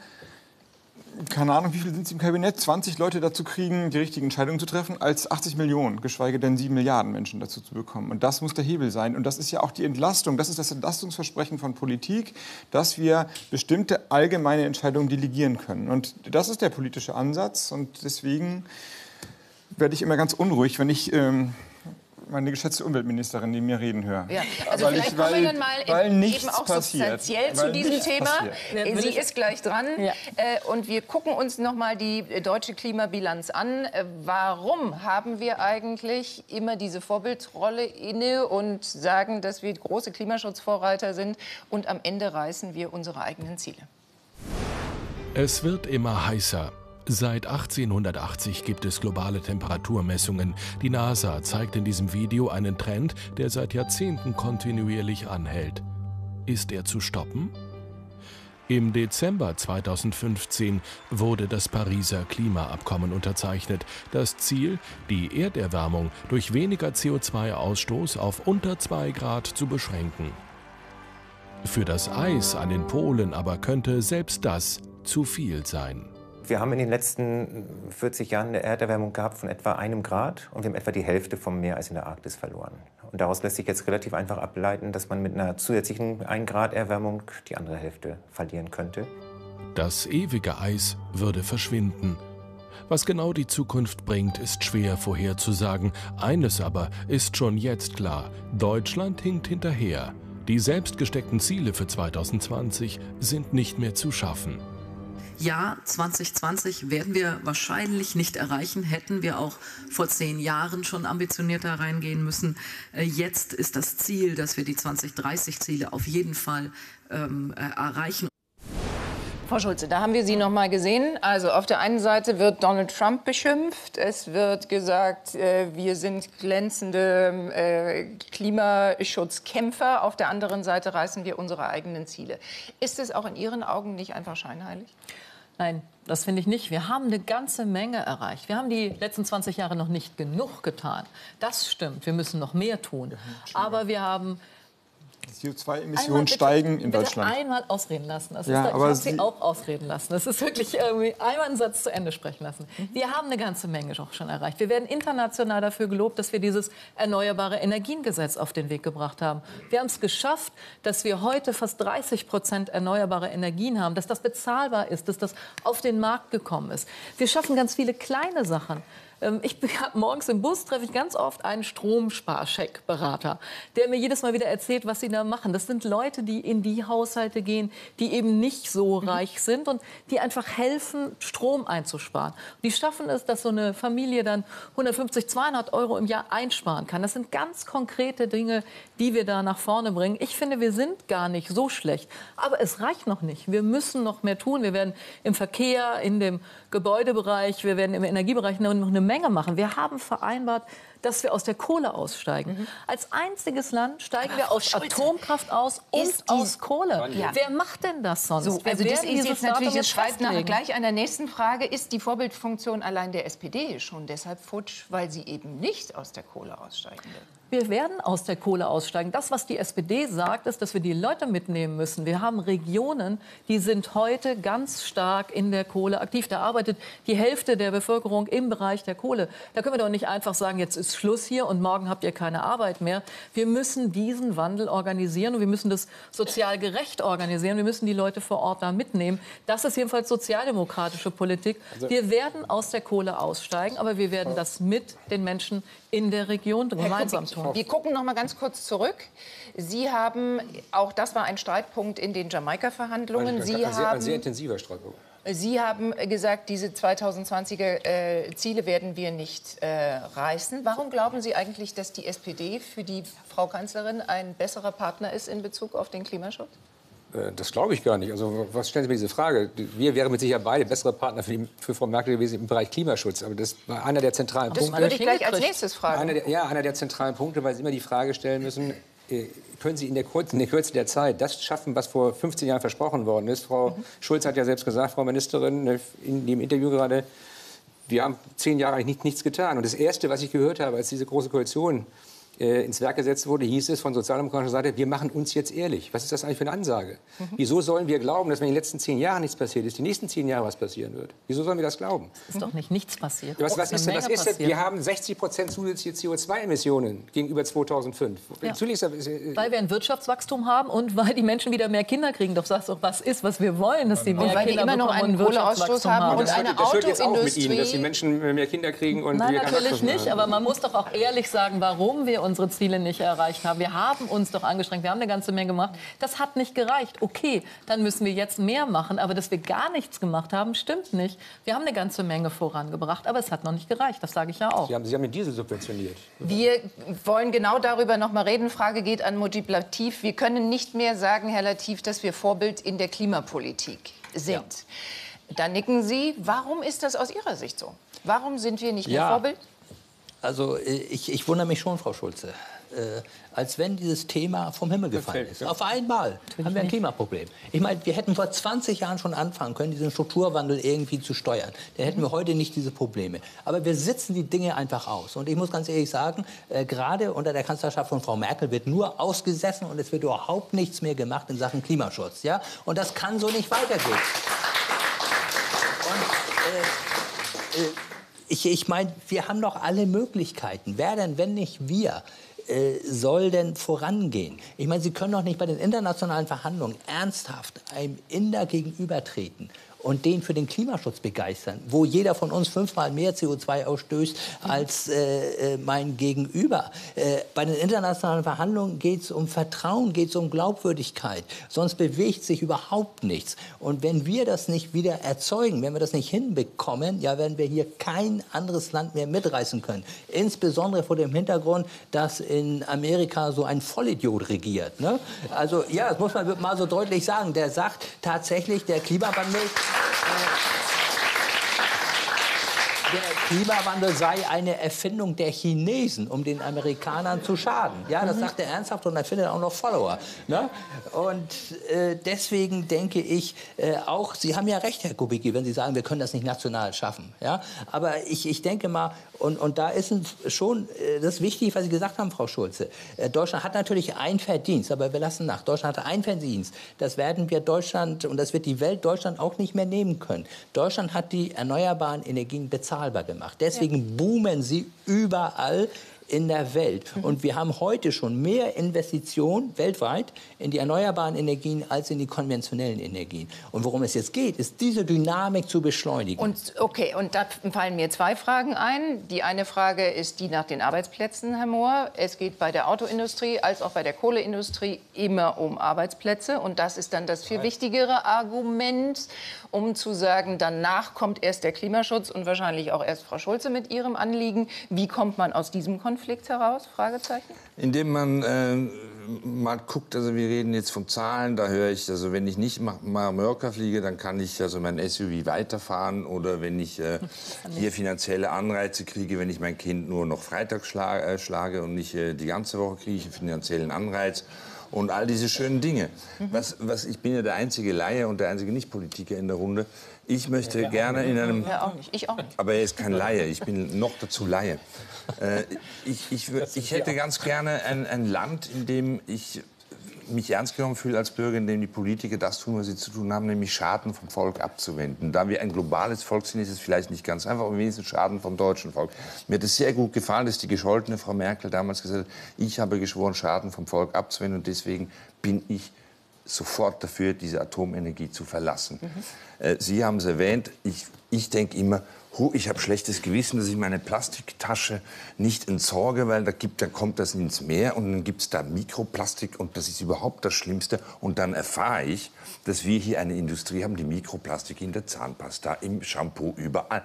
keine Ahnung, wie viele sind es im Kabinett, zwanzig Leute dazu kriegen, die richtigen Entscheidungen zu treffen, als achtzig Millionen, geschweige denn sieben Milliarden Menschen dazu zu bekommen. Und das muss der Hebel sein. Und das ist ja auch die Entlastung, das ist das Entlastungsversprechen von Politik, dass wir bestimmte allgemeine Entscheidungen delegieren können. Und das ist der politische Ansatz. Und deswegen werde ich immer ganz unruhig, wenn ich ähm, meine geschätzte Umweltministerin, die mir reden hören. Ja, also weil vielleicht ich, weil, kommen wir dann mal in, eben auch passiert, substanziell zu diesem Thema. Passiert. Sie ist gleich dran. Ja. Und wir gucken uns noch mal die deutsche Klimabilanz an. Warum haben wir eigentlich immer diese Vorbildrolle inne und sagen, dass wir große Klimaschutzvorreiter sind und am Ende reißen wir unsere eigenen Ziele? Es wird immer heißer. Seit achtzehnhundertachtzig gibt es globale Temperaturmessungen. Die NASA zeigt in diesem Video einen Trend, der seit Jahrzehnten kontinuierlich anhält. Ist er zu stoppen? Im Dezember zweitausendfünfzehn wurde das Pariser Klimaabkommen unterzeichnet. Das Ziel, die Erderwärmung durch weniger C O zwei Ausstoß auf unter zwei Grad zu beschränken. Für das Eis an den Polen aber könnte selbst das zu viel sein. Wir haben in den letzten vierzig Jahren eine Erderwärmung gehabt von etwa einem Grad und wir haben etwa die Hälfte vom Meereis in der Arktis verloren. Und daraus lässt sich jetzt relativ einfach ableiten, dass man mit einer zusätzlichen ein Grad Erwärmung die andere Hälfte verlieren könnte. Das ewige Eis würde verschwinden. Was genau die Zukunft bringt, ist schwer vorherzusagen. Eines aber ist schon jetzt klar: Deutschland hinkt hinterher. Die selbst gesteckten Ziele für zweitausendzwanzig sind nicht mehr zu schaffen. Ja, zweitausendzwanzig werden wir wahrscheinlich nicht erreichen, hätten wir auch vor zehn Jahren schon ambitionierter reingehen müssen. Jetzt ist das Ziel, dass wir die zweitausenddreißig Ziele auf jeden Fall ähm, erreichen. Frau Schulze, da haben wir Sie noch mal gesehen. Also auf der einen Seite wird Donald Trump beschimpft. Es wird gesagt, äh, wir sind glänzende äh, Klimaschutzkämpfer. Auf der anderen Seite reißen wir unsere eigenen Ziele. Ist es auch in Ihren Augen nicht einfach scheinheilig? Nein, das finde ich nicht. Wir haben eine ganze Menge erreicht. Wir haben die letzten zwanzig Jahre noch nicht genug getan. Das stimmt, wir müssen noch mehr tun. Aber wir haben... Die C O zwei Emissionen bitte, steigen in Deutschland. Einmal ausreden lassen. Das ja, ist, ich aber Sie, Sie auch ausreden lassen. Das ist wirklich irgendwie einmal einen Satz zu Ende sprechen lassen. Wir haben eine ganze Menge auch schon erreicht. Wir werden international dafür gelobt, dass wir dieses erneuerbare Energiengesetz auf den Weg gebracht haben. Wir haben es geschafft, dass wir heute fast dreißig Prozent erneuerbare Energien haben, dass das bezahlbar ist, dass das auf den Markt gekommen ist. Wir schaffen ganz viele kleine Sachen. Ich bin, morgens im Bus treffe ich ganz oft einen Stromsparscheckberater, der mir jedes Mal wieder erzählt, was sie da machen. Das sind Leute, die in die Haushalte gehen, die eben nicht so reich sind und die einfach helfen, Strom einzusparen. Und die schaffen es, dass so eine Familie dann hundertfünfzig, zweihundert Euro im Jahr einsparen kann. Das sind ganz konkrete Dinge, die wir da nach vorne bringen. Ich finde, wir sind gar nicht so schlecht. Aber es reicht noch nicht. Wir müssen noch mehr tun. Wir werden im Verkehr, in dem Gebäudebereich, wir werden im Energiebereich noch eine Menge machen. Wir haben vereinbart, dass wir aus der Kohle aussteigen. Mhm. Als einziges Land steigen Ach, wir aus Schulze. Atomkraft aus und aus Kohle. Ja. Wer macht denn das sonst? So, also das ist jetzt natürlich, das schreibt nach gleich an der nächsten Frage, ist die Vorbildfunktion allein der S P D schon deshalb futsch, weil sie eben nicht aus der Kohle aussteigen will? Wir werden aus der Kohle aussteigen. Das, was die S P D sagt, ist, dass wir die Leute mitnehmen müssen. Wir haben Regionen, die sind heute ganz stark in der Kohle aktiv. Da arbeitet die Hälfte der Bevölkerung im Bereich der Kohle. Da können wir doch nicht einfach sagen, jetzt ist Schluss hier und morgen habt ihr keine Arbeit mehr. Wir müssen diesen Wandel organisieren und wir müssen das sozial gerecht organisieren. Wir müssen die Leute vor Ort da mitnehmen. Das ist jedenfalls sozialdemokratische Politik. Wir werden aus der Kohle aussteigen, aber wir werden das mit den Menschen in der Region gemeinsam tun. Wir gucken noch mal ganz kurz zurück. Sie haben, auch das war ein Streitpunkt in den Jamaika-Verhandlungen. Sie haben, sehr, ein sehr intensiver Streitpunkt. Sie haben gesagt, diese zweitausendzwanziger-Ziele äh, werden wir nicht äh, reißen. Warum glauben Sie eigentlich, dass die S P D für die Frau Kanzlerin ein besserer Partner ist in Bezug auf den Klimaschutz? Das glaube ich gar nicht. Also, was stellen Sie mir diese Frage? Wir wären mit Sicherheit beide bessere Partner für, die, für Frau Merkel gewesen im Bereich Klimaschutz. Aber das war einer der zentralen das Punkte. Das würde ich gleich als nächstes fragen. Einer der, ja, einer der zentralen Punkte, weil Sie immer die Frage stellen müssen, können Sie in der, Kurz, in der Kürze der Zeit das schaffen, was vor fünfzehn Jahren versprochen worden ist? Frau mhm. Schulze hat ja selbst gesagt, Frau Ministerin, in dem Interview gerade, wir haben zehn Jahre eigentlich nicht, nichts getan. Und das Erste, was ich gehört habe, als diese Große Koalition äh, ins Werk gesetzt wurde, hieß es von sozialdemokratischer Seite, wir machen uns jetzt ehrlich. Was ist das eigentlich für eine Ansage? Mhm. Wieso sollen wir glauben, dass wenn in den letzten zehn Jahren nichts passiert ist, die nächsten zehn Jahre was passieren wird? Wieso sollen wir das glauben? Es ist mhm. doch nicht nichts passiert. Was, was oh, ist denn? Was ist denn? Wir haben sechzig Prozent zusätzliche C O zwei Emissionen gegenüber zweitausendfünf. Ja. Natürlich ist, äh, weil wir ein Wirtschaftswachstum haben und weil die Menschen wieder mehr Kinder kriegen. Doch sagst du, was ist, was wir wollen, dass die mehr Kinder bekommen. Und weil wir immer noch einen Kohleausstoß haben und eine Autoindustrie. Das hört jetzt auch mit Ihnen, dass die Menschen mehr Kinder kriegen und wir natürlich nicht, aber man muss doch auch ehrlich sagen, warum wir unsere Ziele nicht erreicht haben. Wir haben uns doch angestrengt, wir haben eine ganze Menge gemacht. Das hat nicht gereicht. Okay, dann müssen wir jetzt mehr machen. Aber dass wir gar nichts gemacht haben, stimmt nicht. Wir haben eine ganze Menge vorangebracht, aber es hat noch nicht gereicht. Das sage ich ja auch. Sie haben, Sie haben den Diesel subventioniert. Wir wollen genau darüber noch mal reden. Frage geht an Mojib Latif. Wir können nicht mehr sagen, Herr Latif, dass wir Vorbild in der Klimapolitik sind. Ja. Da nicken Sie. Warum ist das aus Ihrer Sicht so? Warum sind wir nicht mehr ja. Vorbild? Also ich, ich wundere mich schon, Frau Schulze, äh, als wenn dieses Thema vom Himmel gefallen okay, ist. Ja. Auf einmal Natürlich haben wir ein nicht. Klimaproblem. Ich meine, wir hätten vor zwanzig Jahren schon anfangen können, diesen Strukturwandel irgendwie zu steuern. Dann hätten wir heute nicht diese Probleme. Aber wir sitzen die Dinge einfach aus. Und ich muss ganz ehrlich sagen, äh, gerade unter der Kanzlerschaft von Frau Merkel wird nur ausgesessen und es wird überhaupt nichts mehr gemacht in Sachen Klimaschutz. Ja? Und das kann so nicht weitergehen. Und, äh, äh, Ich, ich meine, wir haben doch alle Möglichkeiten. Wer denn, wenn nicht wir, äh, soll denn vorangehen? Ich meine, Sie können doch nicht bei den internationalen Verhandlungen ernsthaft einem Inder gegenübertreten und den für den Klimaschutz begeistern, wo jeder von uns fünfmal mehr C O zwei ausstößt als äh, äh, mein Gegenüber. Äh, bei den internationalen Verhandlungen geht es um Vertrauen, geht es um Glaubwürdigkeit. Sonst bewegt sich überhaupt nichts. Und wenn wir das nicht wieder erzeugen, wenn wir das nicht hinbekommen, ja, werden wir hier kein anderes Land mehr mitreißen können. Insbesondere vor dem Hintergrund, dass in Amerika so ein Vollidiot regiert. Ne? Also ja, das muss man mal so deutlich sagen. Der sagt tatsächlich, der Klimawandel... Der Klimawandel sei eine Erfindung der Chinesen, um den Amerikanern zu schaden. Ja, das sagt er ernsthaft und er findet auch noch Follower. Ne? Und äh, deswegen denke ich äh, auch, Sie haben ja recht, Herr Kubicki, wenn Sie sagen, wir können das nicht national schaffen. Ja? Aber ich, ich denke mal, und, und da ist schon äh, das wichtig, was Sie gesagt haben, Frau Schulze. Äh, Deutschland hat natürlich einen Verdienst, aber wir lassen nach. Deutschland hat einen Verdienst. Das werden wir Deutschland und das wird die Welt Deutschland auch nicht mehr nehmen können. Deutschland hat die erneuerbaren Energien bezahlt. Gemacht. Deswegen ja. boomen sie überall in der Welt. Und wir haben heute schon mehr Investitionen weltweit in die erneuerbaren Energien als in die konventionellen Energien. Und worum es jetzt geht, ist diese Dynamik zu beschleunigen. Und, okay, und da fallen mir zwei Fragen ein. Die eine Frage ist die nach den Arbeitsplätzen, Herr Mohr. Es geht bei der Autoindustrie als auch bei der Kohleindustrie immer um Arbeitsplätze. Und das ist dann das viel wichtigere Argument, um zu sagen, danach kommt erst der Klimaschutz und wahrscheinlich auch erst Frau Schulze mit ihrem Anliegen. Wie kommt man aus diesem Konflikt? Konflikt heraus? Fragezeichen? Indem man äh, mal guckt, also wir reden jetzt von Zahlen, da höre ich, also wenn ich nicht nach Mallorca fliege, dann kann ich also mein S U V weiterfahren oder wenn ich äh, hier finanzielle Anreize kriege, wenn ich mein Kind nur noch freitags schla äh, schlage und nicht äh, die ganze Woche kriege ich einen finanziellen Anreiz und all diese schönen Dinge. Mhm. Was, was, ich bin ja der einzige Laie und der einzige Nicht-Politiker in der Runde. Ich möchte ja, gerne in einem... Ja, auch nicht. Ich auch nicht. Aber er ist kein Laie, ich bin noch dazu Laie. Äh, ich, ich, ich hätte ganz gerne ein, ein Land, in dem ich mich ernst genommen fühle als Bürger, in dem die Politiker das tun, was sie zu tun haben, nämlich Schaden vom Volk abzuwenden. Da wir ein globales Volk sind, ist es vielleicht nicht ganz einfach, aber wenigstens Schaden vom deutschen Volk. Mir hat es sehr gut gefallen, dass die gescholtene Frau Merkel damals gesagt hat, ich habe geschworen, Schaden vom Volk abzuwenden und deswegen bin ich sofort dafür, diese Atomenergie zu verlassen. Mhm. Sie haben es erwähnt, ich, ich denke immer, oh, ich habe schlechtes Gewissen, dass ich meine Plastiktasche nicht entsorge, weil da gibt, dann kommt das ins Meer und dann gibt es da Mikroplastik und das ist überhaupt das Schlimmste. Und dann erfahre ich, dass wir hier eine Industrie haben, die Mikroplastik in der Zahnpasta, im Shampoo, überall.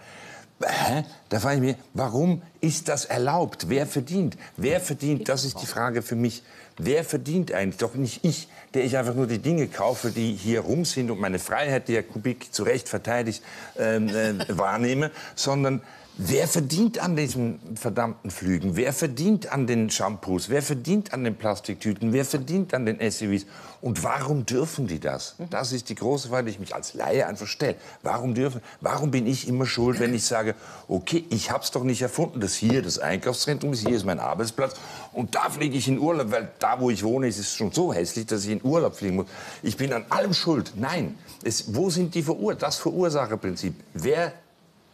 Hä? Da frage ich mich, warum ist das erlaubt? Wer verdient? Wer verdient? Das ist die Frage für mich. Wer verdient eigentlich? Doch nicht ich, der ich einfach nur die Dinge kaufe, die hier rum sind und meine Freiheit, die Herr Kubicki zu Recht verteidigt, ähm, äh, wahrnehme, sondern Wer verdient an diesen verdammten Flügen? Wer verdient an den Shampoos? Wer verdient an den Plastiktüten? Wer verdient an den S U Vs? Und warum dürfen die das? Das ist die große Frage, die ich mich als Laie einfach stelle. Warum dürfen? Warum bin ich immer schuld, wenn ich sage, okay, ich habe es doch nicht erfunden, dass hier das Einkaufszentrum ist, hier ist mein Arbeitsplatz und da fliege ich in Urlaub, weil da, wo ich wohne, ist es schon so hässlich, dass ich in Urlaub fliegen muss. Ich bin an allem schuld. Nein, es, wo sind die Verursacher? Das Verursacherprinzip. Wer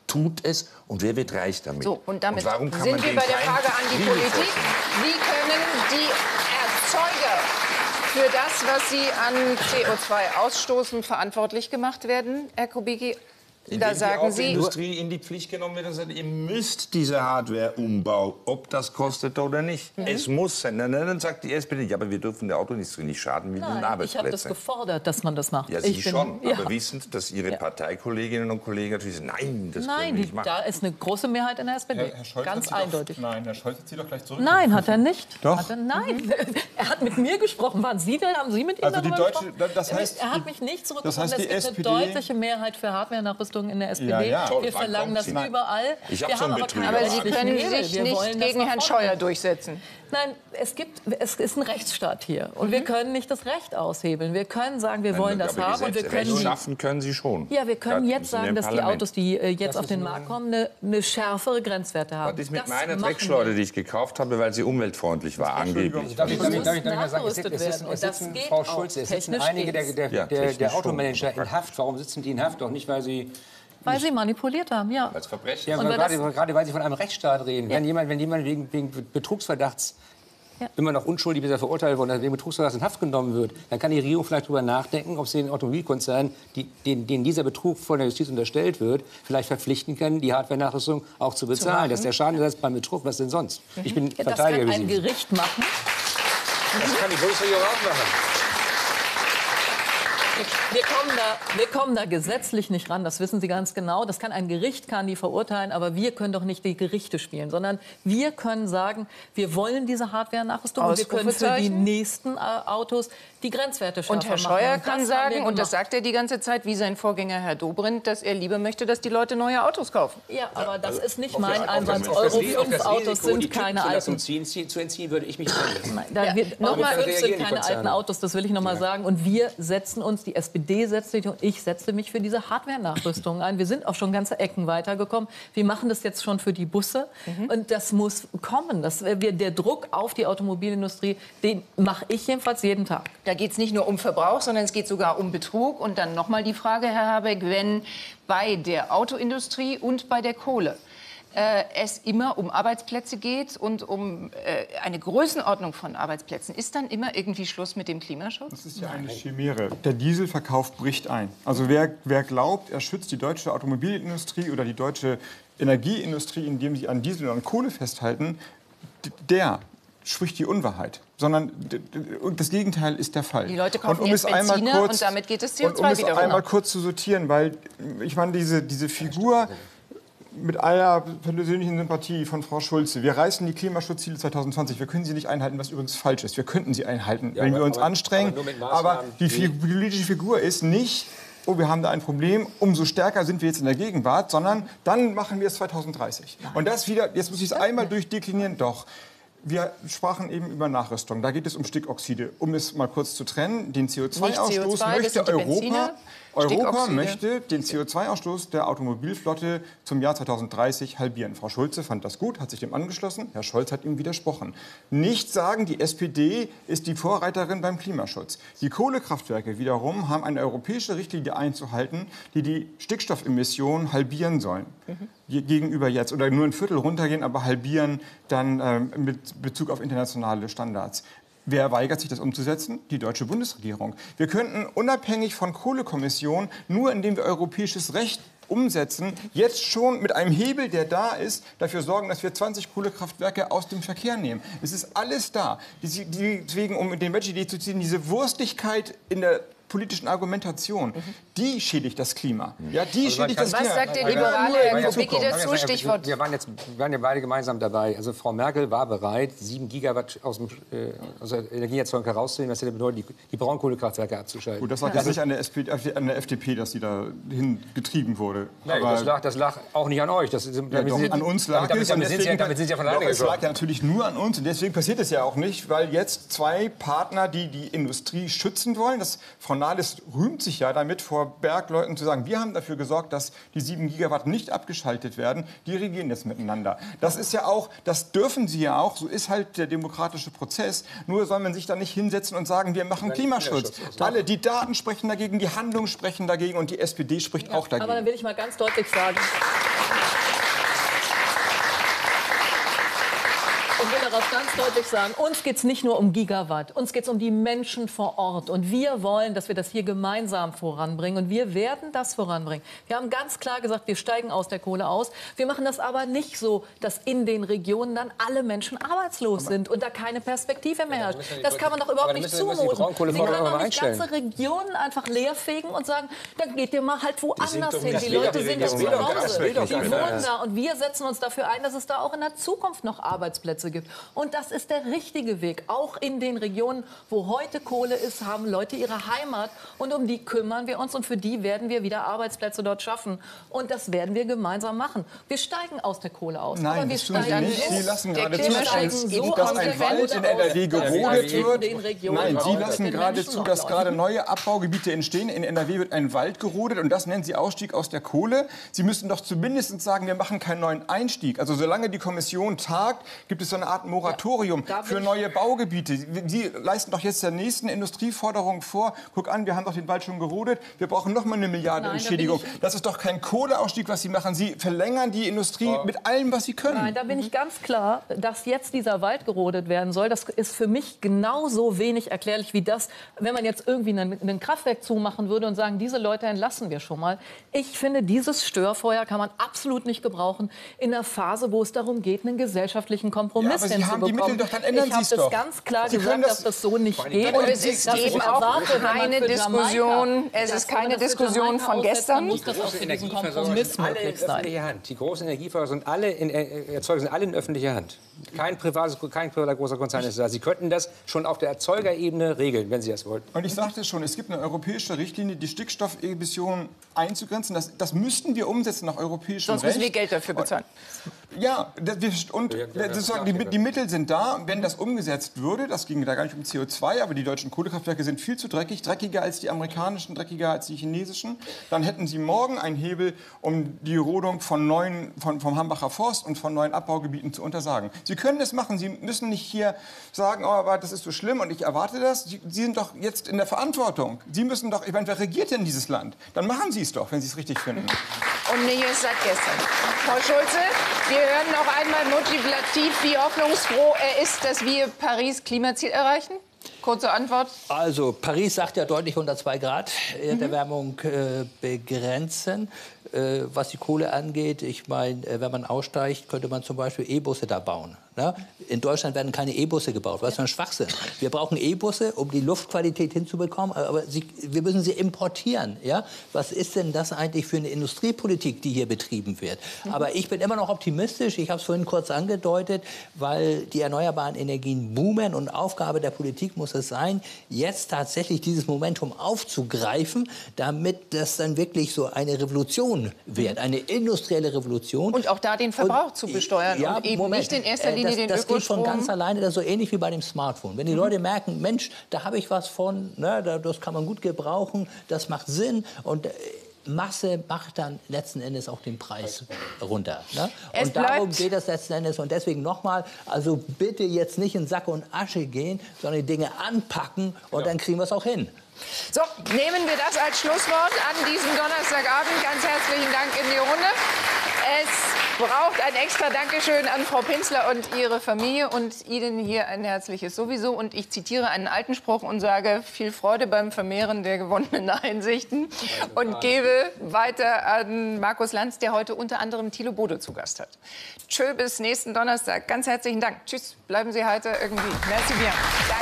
tut es und wer wird reich damit? So, und damit und warum kann sind man wir bei der Frage an die Politik. Wie können die Erzeuger für das, was sie an C O zwei ausstoßen, verantwortlich gemacht werden, Herr Kubicki? Da sagen Sie, die Industrie in die Pflicht genommen wird und sagt, ihr müsst diese Hardware-Umbau, ob das kostet oder nicht. Mhm. Es muss sein. Nein, nein, dann sagt die S P D, ja, aber wir dürfen der Autoindustrie nicht schaden mit den Arbeitsplätzen. Ich habe das gefordert, dass man das macht. Ja, Sie ich schon, bin, ja. aber wissend, dass Ihre ja. Parteikolleginnen und Kollegen natürlich sagen, nein, das nein, können wir nicht machen. Nein, da ist eine große Mehrheit in der S P D, Herr, Herr Scholz ganz eindeutig. Doch, nein, Herr Scholz zieht doch gleich zurück. Nein, hat er nicht. Doch. Hat er, nein, mhm. er hat mit mir gesprochen. Waren Sie denn, haben Sie mit ihm also darüber die Deutsche, gesprochen? Das heißt, er hat mich nicht zurückgezogen. Das heißt, es gibt eine deutliche Mehrheit für Hardware-Nachrüstung in der S P D. Ja, ja. Wir Wann verlangen das nein. überall. Ich hab wir schon haben Betrüger. Aber, aber Sie können sich wir nicht gegen Herrn Scheuer durchsetzen. Nein, es, gibt, es ist ein Rechtsstaat hier. Und mhm. wir können nicht das Recht aushebeln. Wir können sagen, wir nein, wollen das haben. Und wir können Recht schaffen können Sie schon. Ja, wir können ja, jetzt sagen, dass Parlament. Die Autos, die jetzt das auf den Markt kommen, eine, eine schärfere Grenzwerte haben. Das ist mit das meiner Dreckschleuder, die ich gekauft habe, weil sie umweltfreundlich war, angeblich. Darf ich mal sagen, es sitzen, Frau Schulze, es sitzen einige der Automanager in Haft. Warum sitzen die in Haft? Doch nicht, weil sie... Weil sie manipuliert haben, ja. Als Verbrechen. Ja, weil gerade, gerade weil Sie von einem Rechtsstaat reden. Ja. Wenn, jemand, wenn jemand wegen, wegen Betrugsverdachts ja. immer noch unschuldig bis er verurteilt worden, wegen Betrugsverdachts in Haft genommen wird, dann kann die Regierung vielleicht darüber nachdenken, ob sie den Automobilkonzern, die, den, denen dieser Betrug von der Justiz unterstellt wird, vielleicht verpflichten kann, die Hardware-Nachrüstung auch zu bezahlen. Das ist der Schadenersatz beim Betrug. Was denn sonst? Mhm. Ich bin ja, Verteidiger. Das kann ein Gericht machen. Das kann die Bundesregierung auch machen. Wir kommen, da, wir kommen da gesetzlich nicht ran, das wissen Sie ganz genau. Das kann ein Gericht, kann die verurteilen, aber wir können doch nicht die Gerichte spielen, sondern wir können sagen, wir wollen diese Hardware-Nachrüstung und wir können für die nächsten Autos die Grenzwerte schärfer machen. Und Herr Scheuer kann sagen, und das sagt er die ganze Zeit, wie sein Vorgänger Herr Dobrindt, dass er lieber möchte, dass die Leute neue Autos kaufen. Ja, aber das ist nicht mein Ansatz. Euro fünf Autos sind keine alten. Zu entziehen würde ich mich Euro fünf sind keine alten Autos, das will ich noch mal sagen. Und wir setzen uns, die S P D setzt sich und ich setze mich für diese Hardware-Nachrüstung ein. Wir sind auch schon ganze Ecken weitergekommen. Wir machen das jetzt schon für die Busse. Mhm. Und das muss kommen. Das, wir, der Druck auf die Automobilindustrie, den mache ich jedenfalls jeden Tag. Da geht es nicht nur um Verbrauch, sondern es geht sogar um Betrug. Und dann nochmal die Frage, Herr Habeck, wenn bei der Autoindustrie und bei der Kohle äh, es immer um Arbeitsplätze geht und um äh, eine Größenordnung von Arbeitsplätzen, ist dann immer irgendwie Schluss mit dem Klimaschutz? Das ist ja eine Chimäre. Der Dieselverkauf bricht ein. Also wer, wer glaubt, er schützt die deutsche Automobilindustrie oder die deutsche Energieindustrie, indem sie an Diesel und an Kohle festhalten, der spricht die Unwahrheit. Sondern das Gegenteil ist der Fall. Die Leute kaufen und um jetzt es einmal Benziner kurz, und damit geht es C O zwei und um es wiederum einmal ab. kurz zu sortieren, weil ich meine, diese, diese Figur... mit aller persönlichen Sympathie von Frau Schulze. Wir reißen die Klimaschutzziele zwanzig zwanzig. Wir können sie nicht einhalten, was übrigens falsch ist. Wir könnten sie einhalten, ja, wenn wir uns aber, anstrengen. Aber, aber die politische Figur ist nicht, oh, wir haben da ein Problem, umso stärker sind wir jetzt in der Gegenwart, sondern dann machen wir es zwanzig dreißig. Und das wieder, jetzt muss ich es einmal durchdeklinieren, doch. Wir sprachen eben über Nachrüstung. Da geht es um Stickoxide. Um es mal kurz zu trennen, den C O zwei Ausstoß möchte Europa... Europa möchte den C O zwei Ausstoß der Automobilflotte zum Jahr zwanzig dreißig halbieren. Frau Schulze fand das gut, hat sich dem angeschlossen. Herr Scholz hat ihm widersprochen. Nicht sagen, die S P D ist die Vorreiterin beim Klimaschutz. Die Kohlekraftwerke wiederum haben eine europäische Richtlinie einzuhalten, die die Stickstoffemissionen halbieren sollen. Mhm. Gegenüber jetzt. Oder nur ein Viertel runtergehen, aber halbieren dann ähm, mit Bezug auf internationale Standards. Wer weigert sich, das umzusetzen? Die deutsche Bundesregierung. Wir könnten unabhängig von Kohlekommission, nur indem wir europäisches Recht umsetzen, jetzt schon mit einem Hebel, der da ist, dafür sorgen, dass wir zwanzig Kohlekraftwerke aus dem Verkehr nehmen. Es ist alles da. Deswegen, um mit dem Veggie-Idee zu ziehen, diese Wurstigkeit in der politischen Argumentation, mhm. die schädigt das Klima. Mhm. Ja, die also schädigt das Klima. Was sagt der liberale Herr Kubicki dazu? Stichwort. Wir waren jetzt wir waren ja beide gemeinsam dabei. Also Frau Merkel war bereit, sieben Gigawatt aus, dem, äh, aus der Energieerzeugung herauszunehmen. Das hätte bedeutet, die, die Braunkohlekraftwerke abzuschalten. Gut, das war ja. nicht an der, S P, an der F D P, dass die da hingetrieben wurde. Nein, aber das, lag, das lag auch nicht an euch. Das, damit ja, doch, Sie, an uns lag damit, es. Damit, deswegen, sind Sie, damit sind Sie ja von alleine gesprochen. Es lag ja natürlich nur an uns. Und deswegen passiert es ja auch nicht, weil jetzt zwei Partner, die die Industrie schützen wollen, das Frau Nahles rühmt sich ja damit, vor Bergleuten zu sagen, wir haben dafür gesorgt, dass die sieben Gigawatt nicht abgeschaltet werden, die regieren jetzt miteinander. Das ist ja auch, das dürfen sie ja auch, so ist halt der demokratische Prozess, nur soll man sich da nicht hinsetzen und sagen, wir machen Klimaschutz. Alle, die Daten sprechen dagegen, die Handlungen sprechen dagegen und die S P D spricht ja, auch dagegen. Aber dann will ich mal ganz deutlich sagen... Ich will darauf ganz deutlich sagen, uns geht es nicht nur um Gigawatt, uns geht es um die Menschen vor Ort. Und wir wollen, dass wir das hier gemeinsam voranbringen. Und wir werden das voranbringen. Wir haben ganz klar gesagt, wir steigen aus der Kohle aus. Wir machen das aber nicht so, dass in den Regionen dann alle Menschen arbeitslos sind und da keine Perspektive mehr herrscht. Das kann man doch überhaupt nicht zumuten. Sie können doch nicht ganze Regionen einfach leerfegen und sagen, dann geht ihr mal halt woanders hin. Die Leute sind doch zu Hause. Die wohnen da. Und wir setzen uns dafür ein, dass es da auch in der Zukunft noch Arbeitsplätze gibt. Gibt. Und das ist der richtige Weg. Auch in den Regionen, wo heute Kohle ist, haben Leute ihre Heimat. Und um die kümmern wir uns. Und für die werden wir wieder Arbeitsplätze dort schaffen. Und das werden wir gemeinsam machen. Wir steigen aus der Kohle aus. Nein, aber wir steigen nicht. Sie lassen gerade zu, so dass ein Wald in N R W gerodet wird. Nein, Sie lassen gerade zu, dass gerade neue Abbaugebiete entstehen. In N R W wird ein Wald gerodet. Und das nennen Sie Ausstieg aus der Kohle. Sie müssen doch zumindest sagen, wir machen keinen neuen Einstieg. Also solange die Kommission tagt, gibt es so eine Art Moratorium ja, für neue Baugebiete. Sie leisten doch jetzt der nächsten Industrieforderung vor. Guck an, wir haben doch den Wald schon gerodet. Wir brauchen noch mal eine Milliarde Nein, Entschädigung. Da ich... Das ist doch kein Kohleausstieg, was Sie machen. Sie verlängern die Industrie oh. mit allem, was Sie können. Nein, da bin ich ganz klar, dass jetzt dieser Wald gerodet werden soll. Das ist für mich genauso wenig erklärlich wie das, wenn man jetzt irgendwie ein Kraftwerk zumachen würde und sagen, diese Leute entlassen wir schon mal. Ich finde, dieses Störfeuer kann man absolut nicht gebrauchen in der Phase, wo es darum geht, einen gesellschaftlichen Kompromiss. Ja, aber Sie haben die Mittel doch, dann ändern Sie es doch. Ich habe das ganz klar gesagt, dass das so nicht geht. Und es ist eben auch keine Diskussion. Es ist keine Diskussion von gestern. Die großen Energieversorger sind alle in öffentlicher Hand. Die großen Energieversorger sind alle in Erzeuger sind alle in öffentlicher Hand. Kein privates, kein privater großer Konzern ist da. Sie könnten das schon auf der Erzeugerebene regeln, wenn Sie das wollten. Und ich sagte schon, es gibt eine europäische Richtlinie, die Stickstoffemissionen einzugrenzen. Das, das müssten wir umsetzen nach europäischem Recht. Sonst müssen wir Geld dafür bezahlen. Ja, das, und sozusagen die, die Mittel sind da. Wenn das umgesetzt würde, das ging da gar nicht um C O zwei, aber die deutschen Kohlekraftwerke sind viel zu dreckig, dreckiger als die amerikanischen, dreckiger als die chinesischen, dann hätten sie morgen einen Hebel, um die Rodung von neuen, von, vom Hambacher Forst und von neuen Abbaugebieten zu untersagen. Sie können das machen, Sie müssen nicht hier sagen, oh, aber das ist so schlimm und ich erwarte das. Sie, sie sind doch jetzt in der Verantwortung. Sie müssen doch, ich meine, wer regiert denn dieses Land? Dann machen Sie es doch, wenn Sie es richtig finden. Und nicht erst seit gestern. Frau Schulze, wir hören noch einmal Mojib Latif, wie hoffnungsfroh er ist, dass wir Paris Klimaziel erreichen. Kurze Antwort. Also Paris sagt ja deutlich hundertzwei Grad Erderwärmung äh, begrenzen. Äh, was die Kohle angeht, ich meine, wenn man aussteigt, könnte man zum Beispiel E-Busse da bauen. Ne? In Deutschland werden keine E-Busse gebaut, was für ein Schwachsinn. Wir brauchen E-Busse, um die Luftqualität hinzubekommen, aber sie, wir müssen sie importieren. Ja? Was ist denn das eigentlich für eine Industriepolitik, die hier betrieben wird? Mhm. Aber ich bin immer noch optimistisch, ich habe es vorhin kurz angedeutet, weil die erneuerbaren Energien boomen und Aufgabe der Politik muss es sein, jetzt tatsächlich dieses Momentum aufzugreifen, damit das dann wirklich so eine Revolution wird, eine industrielle Revolution. Und auch da den Verbrauch und, zu besteuern ja, und eben Moment. nicht in erster Linie Das, das geht von ganz alleine, das ist so ähnlich wie bei dem Smartphone. Wenn die mhm. Leute merken, Mensch, da habe ich was von, ne, das kann man gut gebrauchen, das macht Sinn und Masse macht dann letzten Endes auch den Preis runter. Ne? Und darum geht es letzten Endes. Und deswegen nochmal, also bitte jetzt nicht in Sack und Asche gehen, sondern die Dinge anpacken und ja. dann kriegen wir es auch hin. So, nehmen wir das als Schlusswort an diesem Donnerstagabend. Ganz herzlichen Dank in die Runde. Es braucht ein extra Dankeschön an Frau Pinzler und ihre Familie und Ihnen hier ein herzliches Sowieso. Und ich zitiere einen alten Spruch und sage, viel Freude beim Vermehren der gewonnenen Einsichten und gebe weiter an Markus Lanz, der heute unter anderem Thilo Bode zu Gast hat. Tschö, bis nächsten Donnerstag. Ganz herzlichen Dank. Tschüss, bleiben Sie heiter irgendwie. Merci bien.